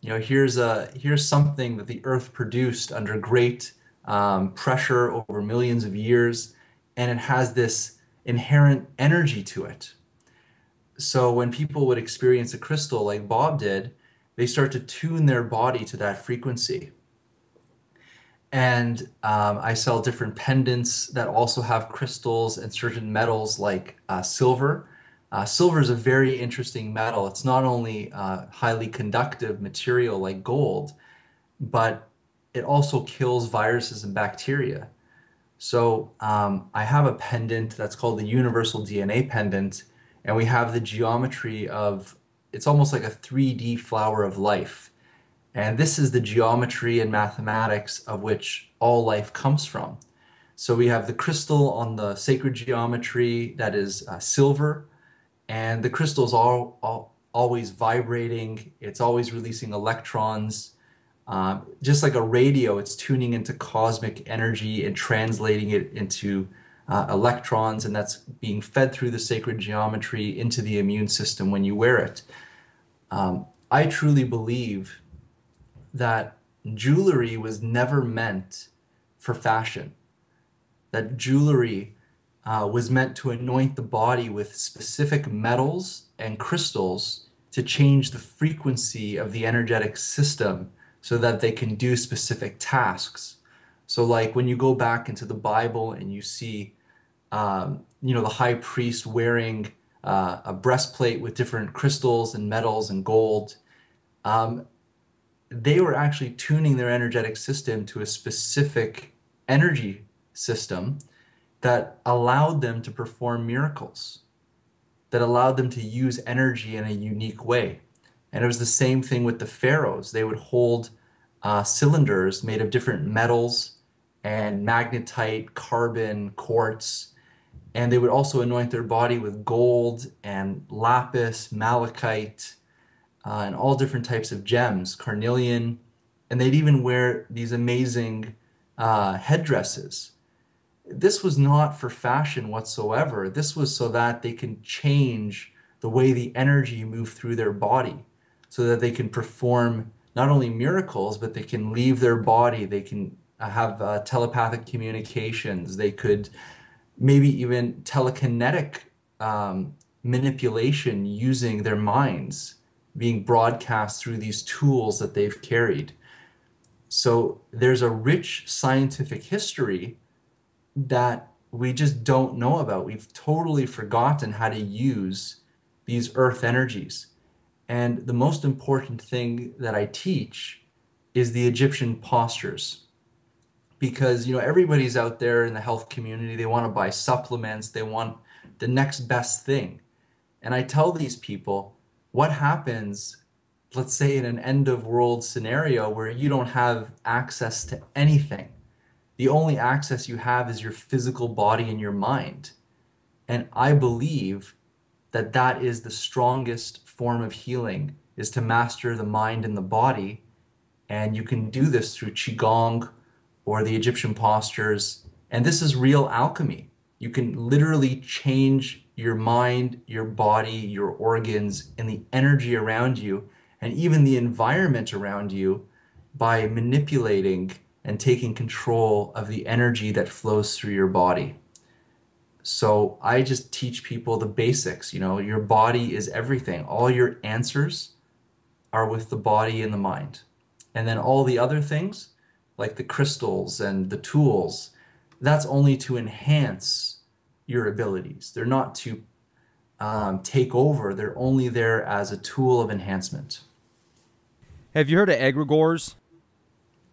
You know, here's, a, here's something that the earth produced under great um, pressure over millions of years, and it has this inherent energy to it. So when people would experience a crystal like Bob did, they start to tune their body to that frequency. And um, I sell different pendants that also have crystals and certain metals like uh, silver. Uh, silver is a very interesting metal. It's not only uh, highly conductive material like gold, but it also kills viruses and bacteria. So um, I have a pendant that's called the Universal D N A Pendant, and we have the geometry of, it's almost like a three D flower of life. And this is the geometry and mathematics of which all life comes from. So we have the crystal on the sacred geometry that is uh, silver, and the crystal is all, all, always vibrating. It's always releasing electrons. Um, just like a radio, it's tuning into cosmic energy and translating it into uh, electrons, and that's being fed through the sacred geometry into the immune system when you wear it. Um, I truly believe that jewelry was never meant for fashion, that jewelry uh, was meant to anoint the body with specific metals and crystals to change the frequency of the energetic system so that they can do specific tasks. So like when you go back into the Bible and you see, um, you know, the high priest wearing uh, a breastplate with different crystals and metals and gold, um, they were actually tuning their energetic system to a specific energy system that allowed them to perform miracles, that allowed them to use energy in a unique way. And it was the same thing with the pharaohs. They would hold uh, cylinders made of different metals and magnetite, carbon, quartz, and they would also anoint their body with gold and lapis, malachite, Uh, and all different types of gems, carnelian, and they'd even wear these amazing uh, headdresses. This was not for fashion whatsoever. This was so that they can change the way the energy moved through their body, so that they can perform not only miracles, but they can leave their body, they can have uh, telepathic communications, they could maybe even telekinetic um, manipulation using their minds, being broadcast through these tools that they've carried. So there's a rich scientific history that we just don't know about. We've totally forgotten how to use these earth energies. And the most important thing that I teach is the Egyptian postures. Because, you know, everybody's out there in the health community, they want to buy supplements, they want the next best thing. And I tell these people, what happens, let's say, in an end-of-world scenario where you don't have access to anything? The only access you have is your physical body and your mind. And I believe that that is the strongest form of healing, is to master the mind and the body. And you can do this through Qigong or the Egyptian postures. And this is real alchemy. You can literally change your mind, your body, your organs, and the energy around you, and even the environment around you, by manipulating and taking control of the energy that flows through your body. So I just teach people the basics. You know, your body is everything. All your answers are with the body and the mind. And then all the other things, like the crystals and the tools, that's only to enhance your abilities. They're not to um, take over. They're only there as a tool of enhancement. Have you heard of egregores?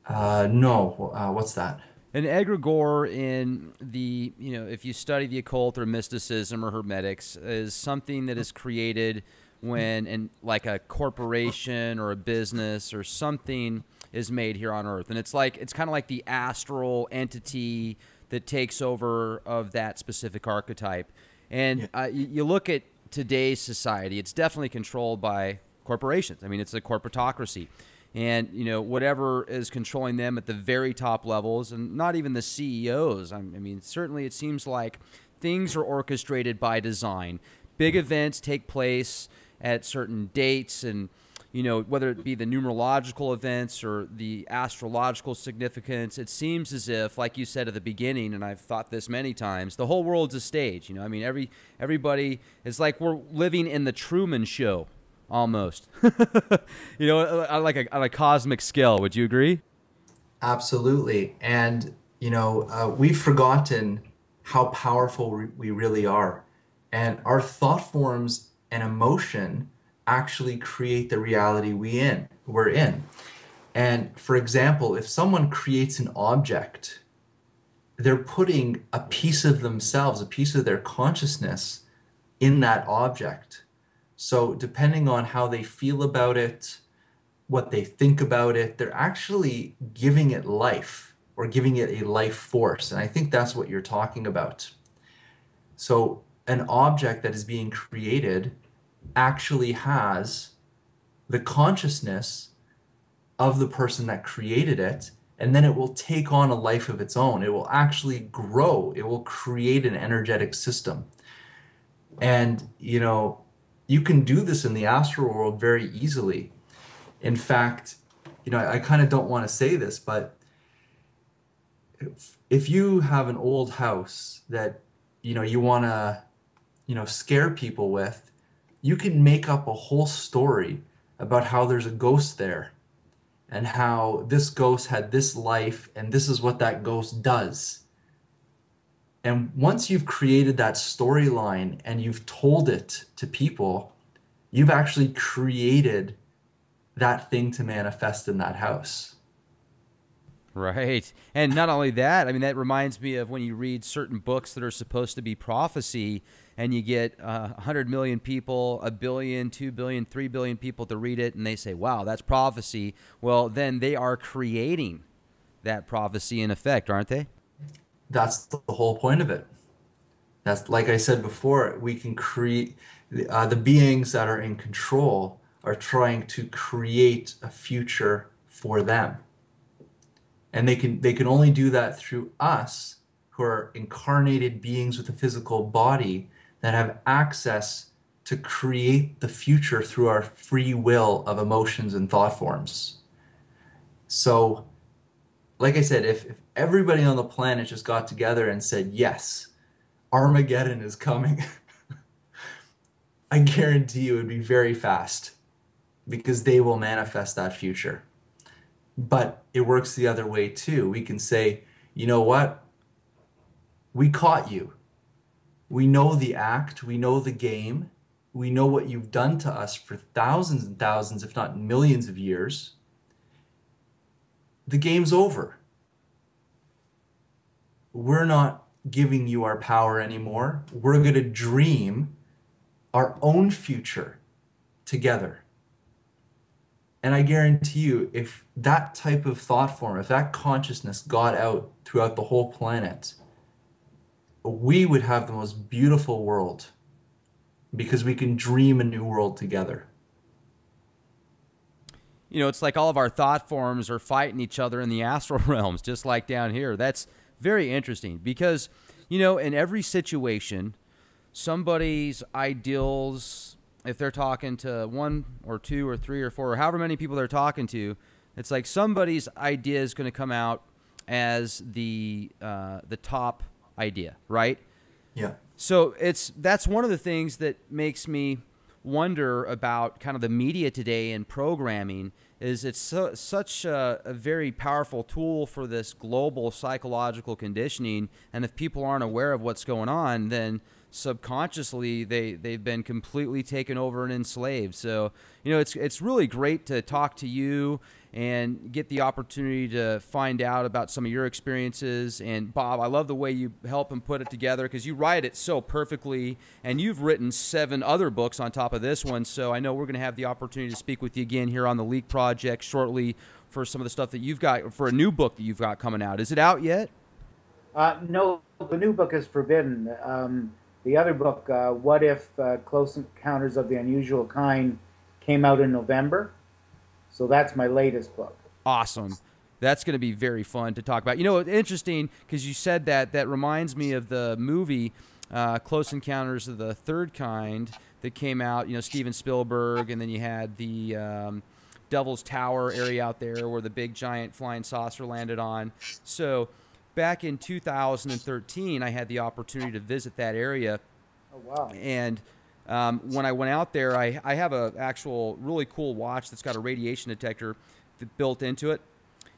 Uh, no. Uh, what's that? An egregore, in the, you know, if you study the occult or mysticism or hermetics, is something that is created when, in like a corporation or a business or something is made here on Earth. And it's like, it's kind of like the astral entity that takes over of that specific archetype. And yeah. uh, you, you look at today's society, it's definitely controlled by corporations. I mean, it's a corporatocracy. And, you know, whatever is controlling them at the very top levels, and not even the C E Os. I mean, certainly it seems like things are orchestrated by design. Big events take place at certain dates, and, you know, whether it be the numerological events or the astrological significance, it seems as if, like you said at the beginning, and I've thought this many times, the whole world's a stage. You know, I mean, every everybody is like, we're living in the Truman Show almost. You know, like a, on a cosmic scale. Would you agree? Absolutely. And, you know, uh, we've forgotten how powerful re we really are. And our thought forms and emotion actually create the reality we in, we're in. And for example, if someone creates an object, they're putting a piece of themselves, a piece of their consciousness in that object. So depending on how they feel about it, what they think about it, they're actually giving it life, or giving it a life force. And I think that's what you're talking about. So an object that is being created actually has the consciousness of the person that created it, and then it will take on a life of its own. It will actually grow. It will create an energetic system. And, you know, you can do this in the astral world very easily. In fact, you know, I, I kind of don't want to say this, but if, if you have an old house that, you know, you want to, you know, scare people with, you can make up a whole story about how there's a ghost there and how this ghost had this life and this is what that ghost does. And once you've created that storyline and you've told it to people, you've actually created that thing to manifest in that house. Right. And not only that, I mean, that reminds me of when you read certain books that are supposed to be prophecy and you get uh, one hundred million people, a billion, two billion, three billion people to read it and they say, wow, that's prophecy. Well, then they are creating that prophecy in effect, aren't they? That's the whole point of it. That's, like I said before, we can create, uh, the beings that are in control are trying to create a future for them. And they can, they can only do that through us, who are incarnated beings with a physical body that have access to create the future through our free will of emotions and thought forms. So, like I said, if, if everybody on the planet just got together and said, yes, Armageddon is coming, I guarantee you it would be very fast, because they will manifest that future. But it works the other way too. We can say, you know what? We caught you. We know the act. We know the game. We know what you've done to us for thousands and thousands, if not millions of years. The game's over. We're not giving you our power anymore. We're going to dream our own future together. And I guarantee you, if that type of thought form, if that consciousness got out throughout the whole planet, we would have the most beautiful world, because we can dream a new world together. You know, it's like all of our thought forms are fighting each other in the astral realms, just like down here. That's very interesting because, you know, in every situation, somebody's ideals, if they're talking to one or two or three or four or however many people they're talking to, it's like somebody's idea is going to come out as the, uh, the top idea, right? Yeah. So it's, that's one of the things that makes me wonder about kind of the media today and programming, is it's so, such a, a very powerful tool for this global psychological conditioning. And if people aren't aware of what's going on, then subconsciously they, they've been completely taken over and enslaved. So, you know, it's, it's really great to talk to you and get the opportunity to find out about some of your experiences. And Bob, I love the way you help him put it together, because you write it so perfectly, and you've written seven other books on top of this one. So I know we're going to have the opportunity to speak with you again here on the Leak Project shortly for some of the stuff that you've got, for a new book that you've got coming out. Is it out yet? Uh, no, the new book is forbidden. Um, the other book, uh, What If uh, Close Encounters of the Unusual Kind, came out in November. So that's my latest book. Awesome. That's going to be very fun to talk about. You know, it's interesting because you said that. That reminds me of the movie uh, Close Encounters of the Third Kind that came out, you know, Steven Spielberg, and then you had the um, Devil's Tower area out there where the big giant flying saucer landed on. So back in two thousand thirteen, I had the opportunity to visit that area. Oh, wow. And Um, when I went out there, I, I have an actual really cool watch that's got a radiation detector built into it,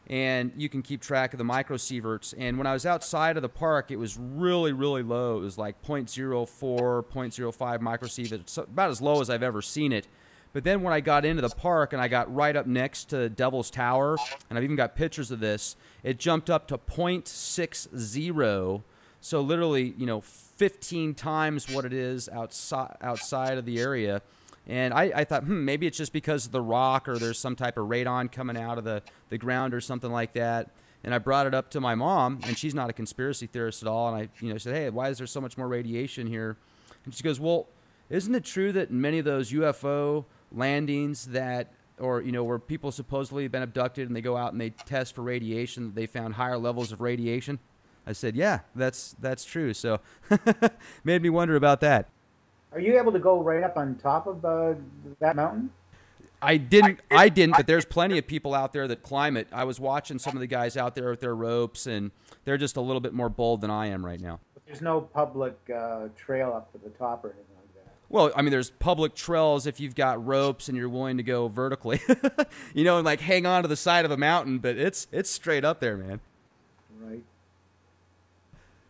and you can keep track of the microsieverts. And when I was outside of the park, it was really, really low. It was like zero point zero four, zero point zero five microsieverts, about as low as I've ever seen it. But then when I got into the park and I got right up next to Devil's Tower, and I've even got pictures of this, it jumped up to zero point six zero. So literally, you know, fifteen times what it is outside outside of the area. And I, I thought, hmm, maybe it's just because of the rock, or there's some type of radon coming out of the, the ground or something like that. And I brought it up to my mom, and she's not a conspiracy theorist at all. And I, you know, said, hey, why is there so much more radiation here? And she goes, well, isn't it true that many of those U F O landings that, or, you know, where people supposedly have been abducted and they go out and they test for radiation, they found higher levels of radiation? I said, yeah, that's that's true. So made me wonder about that. Are you able to go right up on top of uh, that mountain? I didn't, I didn't, I didn't, but there's plenty of people out there that climb it. I was watching some of the guys out there with their ropes, and they're just a little bit more bold than I am right now. But there's no public uh, trail up to the top or anything like that? Well, I mean, there's public trails if you've got ropes and you're willing to go vertically, you know, and like hang on to the side of a mountain, but it's, it's straight up there, man. Right.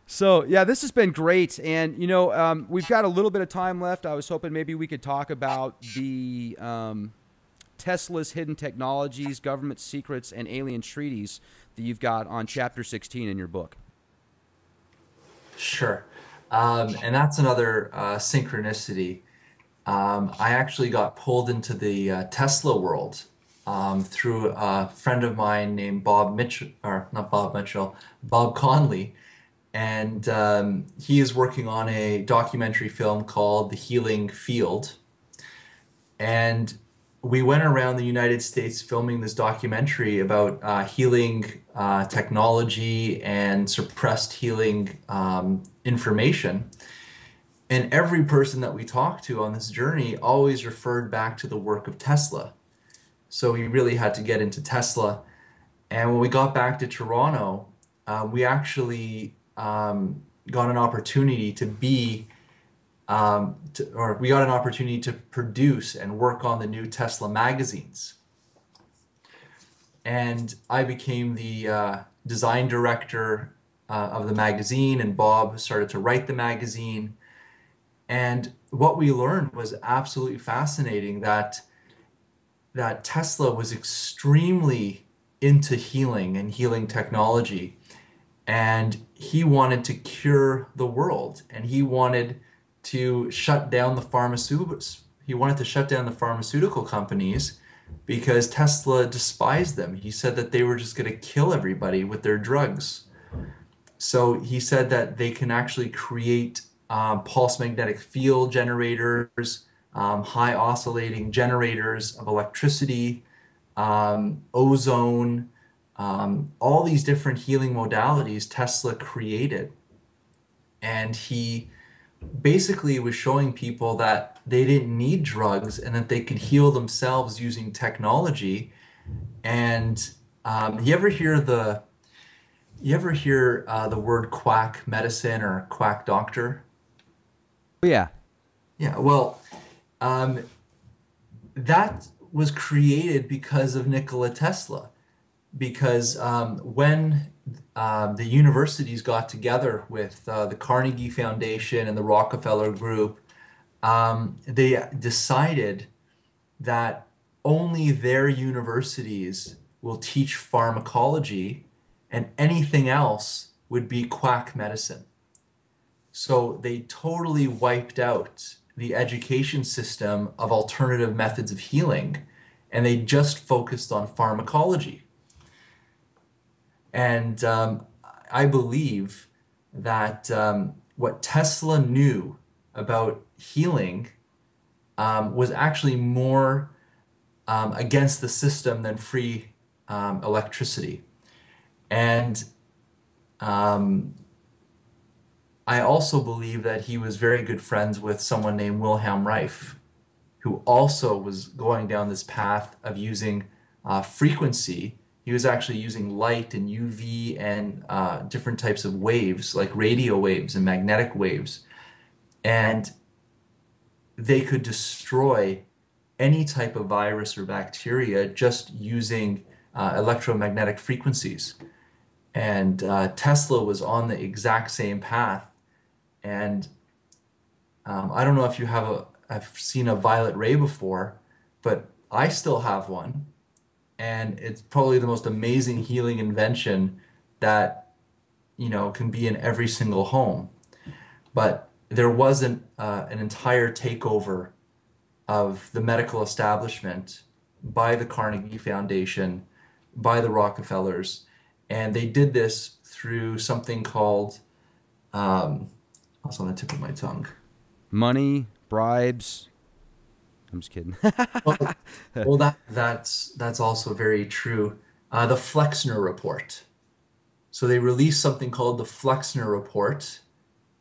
So, yeah, this has been great. And, you know, um, we've got a little bit of time left. I was hoping maybe we could talk about the um, Tesla's hidden technologies, government secrets, and alien treaties that you've got on chapter sixteen in your book. Sure. Um, and that's another uh, synchronicity. Um, I actually got pulled into the uh, Tesla world um, through a friend of mine named Bob Mitchell, or not Bob Mitchell, Bob Conley. And um, he is working on a documentary film called The Healing Field. And we went around the United States filming this documentary about uh, healing uh, technology and suppressed healing um, information. And every person that we talked to on this journey always referred back to the work of Tesla. So we really had to get into Tesla. And when we got back to Toronto, uh, we actually... Um, got an opportunity to be, um, to, or we got an opportunity to produce and work on the new Tesla magazines. And I became the uh, design director uh, of the magazine, and Bob started to write the magazine. And what we learned was absolutely fascinating, that, that Tesla was extremely into healing and healing technology. And he wanted to cure the world, and he wanted to shut down the pharmaceuticals. He wanted to shut down the pharmaceutical companies because Tesla despised them. He said that they were just going to kill everybody with their drugs. So he said that they can actually create um, pulse magnetic field generators, um, high oscillating generators of electricity, um, ozone. Um, all these different healing modalities Tesla created. And he basically was showing people that they didn't need drugs and that they could heal themselves using technology. And um, you ever hear the you ever hear uh, the word quack medicine or quack doctor? Yeah. Yeah, well, um, that was created because of Nikola Tesla. Because um, when uh, the universities got together with uh, the Carnegie Foundation and the Rockefeller Group, um, they decided that only their universities will teach pharmacology, and anything else would be quack medicine. So they totally wiped out the education system of alternative methods of healing, and they just focused on pharmacology. And um, I believe that um, what Tesla knew about healing um, was actually more um, against the system than free um, electricity. And um, I also believe that he was very good friends with someone named Wilhelm Reich, who also was going down this path of using uh, frequency. He was actually using light and U V and uh, different types of waves, like radio waves and magnetic waves. And they could destroy any type of virus or bacteria just using uh, electromagnetic frequencies. And uh, Tesla was on the exact same path. And um, I don't know if you have a, I've seen a violet ray before, but I still have one. And it's probably the most amazing healing invention that, you know, can be in every single home. But there wasn't uh, an entire takeover of the medical establishment by the Carnegie Foundation, by the Rockefellers. And they did this through something called, um, also on the tip of my tongue. Money, bribes. I'm just kidding. well, well, that that's that's also very true. Uh, the Flexner Report. So they released something called the Flexner Report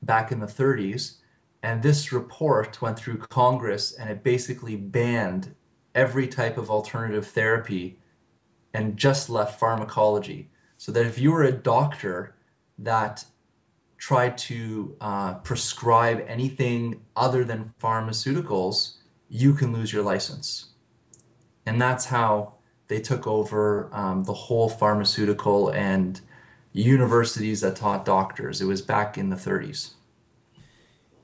back in the thirties, and this report went through Congress, and it basically banned every type of alternative therapy and just left pharmacology. So that if you were a doctor that tried to uh, prescribe anything other than pharmaceuticals, you can lose your license. And that's how they took over um, the whole pharmaceutical and universities that taught doctors. It was back in the thirties.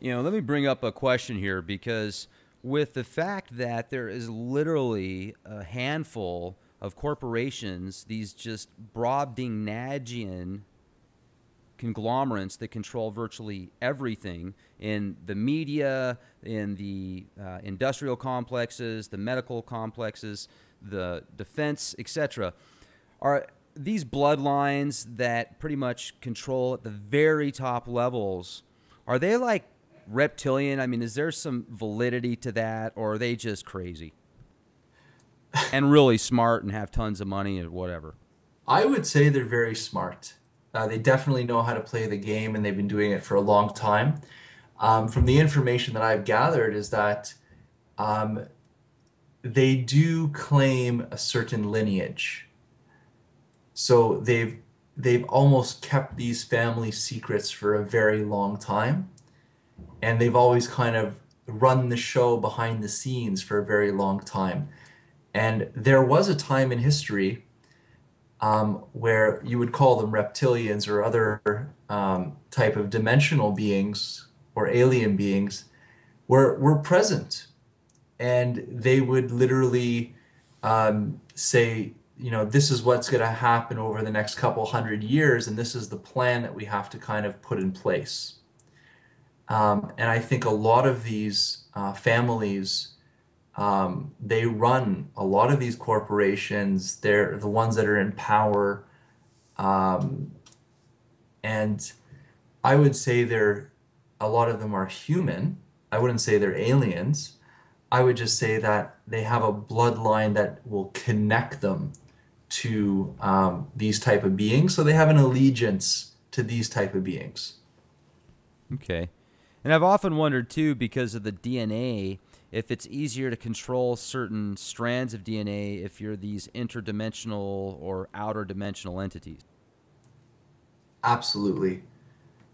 You know, let me bring up a question here, because with the fact that there is literally a handful of corporations, these just Brobdingnagian conglomerates that control virtually everything in the media, in the uh, industrial complexes, the medical complexes, the defense, et cetera, are these bloodlines that pretty much control at the very top levels. Are they like reptilian? I mean, is there some validity to that, or are they just crazy and really smart and have tons of money and whatever? I would say they're very smart. Uh, they definitely know how to play the game, and they've been doing it for a long time. Um, from the information that I've gathered is that um, they do claim a certain lineage. So they've, they've almost kept these family secrets for a very long time. And they've always kind of run the show behind the scenes for a very long time. And there was a time in history um, where you would call them reptilians or other um, type of dimensional beings or alien beings were, were present. And they would literally um, say, you know, this is what's going to happen over the next couple hundred years, and this is the plan that we have to kind of put in place. Um, and I think a lot of these uh, families, um, they run a lot of these corporations. They're the ones that are in power. Um, and I would say they're, a lot of them are human. I wouldn't say they're aliens. I would just say that they have a bloodline that will connect them to um, these type of beings. So they have an allegiance to these type of beings. Okay. And I've often wondered, too, because of the D N A, if it's easier to control certain strands of D N A if you're these interdimensional or outer dimensional entities. Absolutely.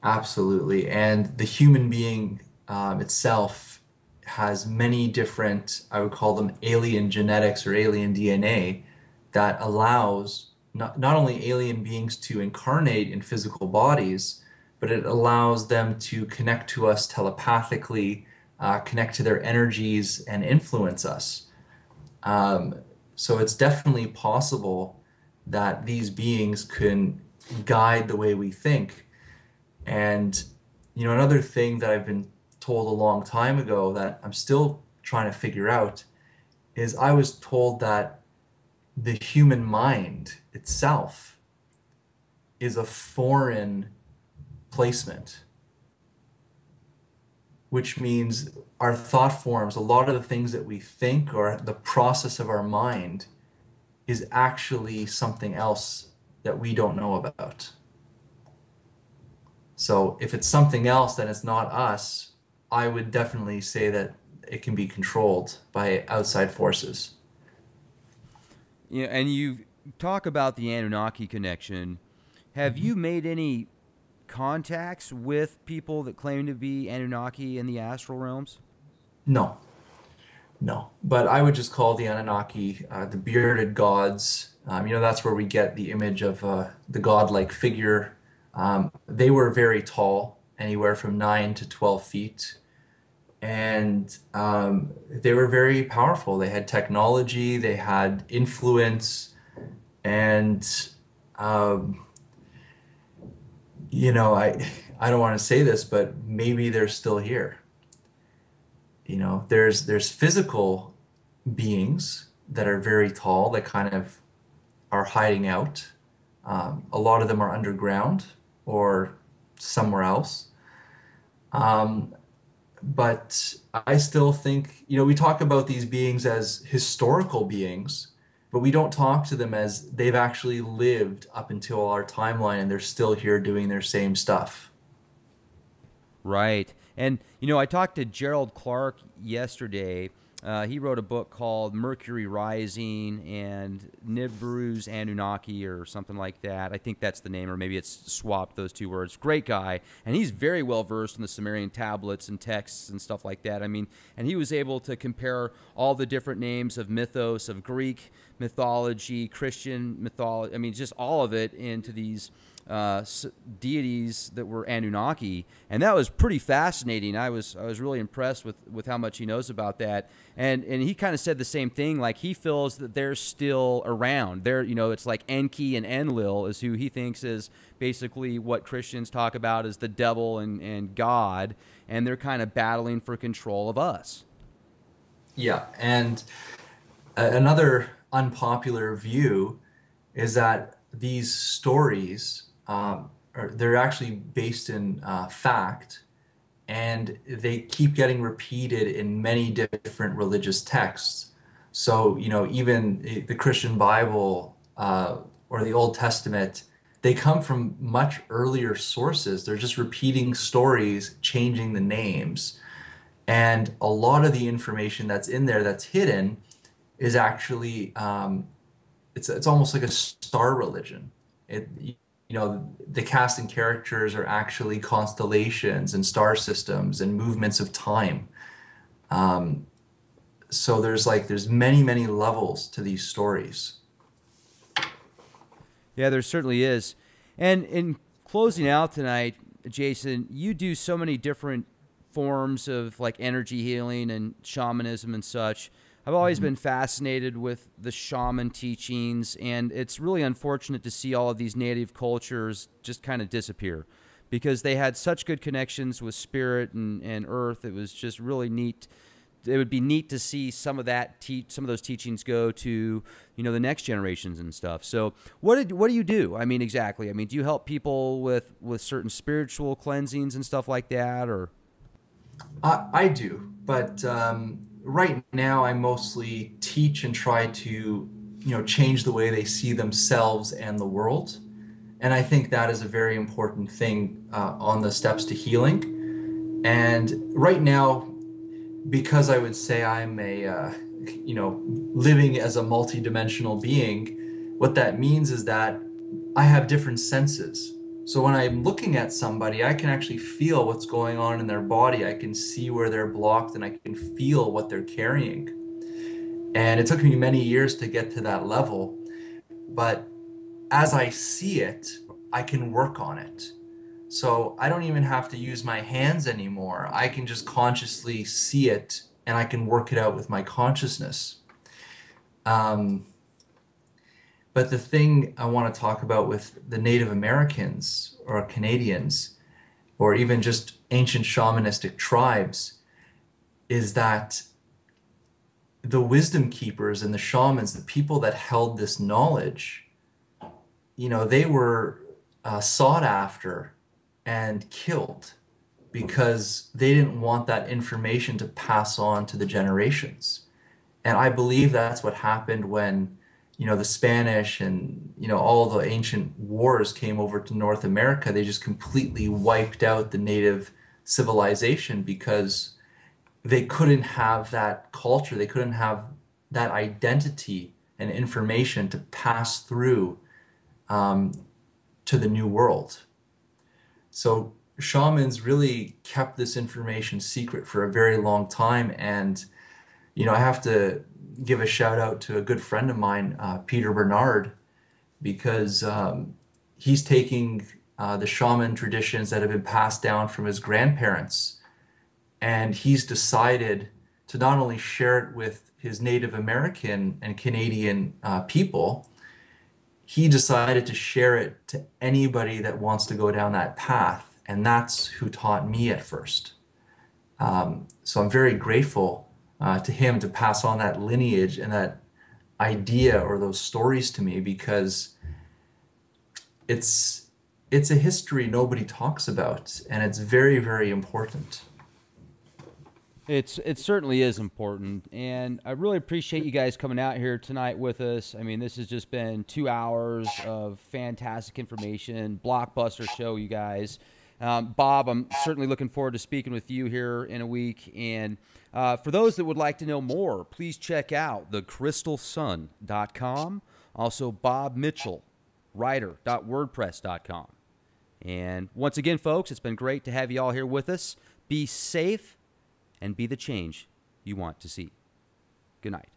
Absolutely. And the human being um, itself has many different, I would call them alien genetics or alien D N A, that allows not, not only alien beings to incarnate in physical bodies, but it allows them to connect to us telepathically, uh, connect to their energies, and influence us. Um, so it's definitely possible that these beings can guide the way we think. And, you know, another thing that I've been told a long time ago that I'm still trying to figure out is I was told that the human mind itself is a foreign placement, which means our thought forms, a lot of the things that we think or the process of our mind is actually something else that we don't know about. So if it's something else, then it's not us. I would definitely say that it can be controlled by outside forces. Yeah, and you talk about the Anunnaki connection. Have mm-hmm. you made any contacts with people that claim to be Anunnaki in the astral realms? No, no. But I would just call the Anunnaki uh, the bearded gods. Um, you know, that's where we get the image of uh, the godlike figure. Um, they were very tall, anywhere from nine to twelve feet, and um, they were very powerful. They had technology. They had influence, and um, you know, I, I don't want to say this, but maybe they're still here. You know, there's, there's physical beings that are very tall that kind of are hiding out. Um, a lot of them are underground or somewhere else. Um, but I still think, you know, we talk about these beings as historical beings, but we don't talk to them as they've actually lived up until our timeline and they're still here doing their same stuff. Right. And, you know, I talked to Gerald Clark yesterday Uh, he wrote a book called Mercury Rising and Nibiru's Anunnaki or something like that. I think that's the name, or maybe it's swapped those two words. Great guy. And he's very well versed in the Sumerian tablets and texts and stuff like that. I mean, and he was able to compare all the different names of mythos, of Greek mythology, Christian mythology. I mean, just all of it into these uh, deities that were Anunnaki, and that was pretty fascinating. I was I was really impressed with with how much he knows about that, and and he kind of said the same thing. Like he feels that they're still around. They're you know it's like Enki and Enlil is who he thinks is basically what Christians talk about as the devil and and God, and they're kind of battling for control of us. Yeah, and another unpopular view is that these stories. Um, or they're actually based in uh, fact, and they keep getting repeated in many different religious texts. So, you know, even the Christian Bible uh, or the Old Testament, they come from much earlier sources. They're just repeating stories, changing the names. And a lot of the information that's in there that's hidden is actually, um, it's, it's almost like a star religion. It, You know, the cast and characters are actually constellations and star systems and movements of time. Um, so there's like there's many, many levels to these stories. Yeah, there certainly is. And in closing out tonight, Jason, you do so many different forms of like energy healing and shamanism and such. I've always been fascinated with the shaman teachings, and it's really unfortunate to see all of these native cultures just kind of disappear because they had such good connections with spirit and, and earth. It was just really neat. It would be neat to see some of that te some of those teachings go to, you know, the next generations and stuff. So what did, what do you do? I mean, exactly. I mean, do you help people with, with certain spiritual cleansings and stuff like that, or? I, I do, but, um, right now, I mostly teach and try to, you know, change the way they see themselves and the world. And I think that is a very important thing uh, on the steps to healing. And right now, because I would say I'm a, uh, you know, living as a multidimensional being, what that means is that I have different senses. So when I'm looking at somebody, I can actually feel what's going on in their body. I can see where they're blocked, and I can feel what they're carrying. And it took me many years to get to that level. But as I see it, I can work on it. So I don't even have to use my hands anymore. I can just consciously see it, and I can work it out with my consciousness. Um, But the thing I want to talk about with the Native Americans or Canadians or even just ancient shamanistic tribes is that the wisdom keepers and the shamans, the people that held this knowledge, you know, they were uh, sought after and killed because they didn't want that information to pass on to the generations. And I believe that's what happened when you know, the Spanish and, you know, all the ancient wars came over to North America. They just completely wiped out the native civilization because they couldn't have that culture. They couldn't have that identity and information to pass through um, to the new world. So shamans really kept this information secret for a very long time. And, you know, I have to give a shout out to a good friend of mine, uh, Peter Bernard, because um, he's taking uh, the shaman traditions that have been passed down from his grandparents, and he's decided to not only share it with his Native American and Canadian uh, people, he decided to share it to anybody that wants to go down that path, and that's who taught me at first. Um, so I'm very grateful Uh, to him to pass on that lineage and that idea or those stories to me, because it's it's a history nobody talks about, and it's very, very important. It's it certainly is important, and I really appreciate you guys coming out here tonight with us. I mean, this has just been two hours of fantastic information, blockbuster show, you guys. Um, Bob, I'm certainly looking forward to speaking with you here in a week. And uh, for those that would like to know more, please check out the crystal sun dot com. Also, bob mitchell writer dot wordpress dot com. And once again, folks, it's been great to have you all here with us. Be safe and be the change you want to see. Good night.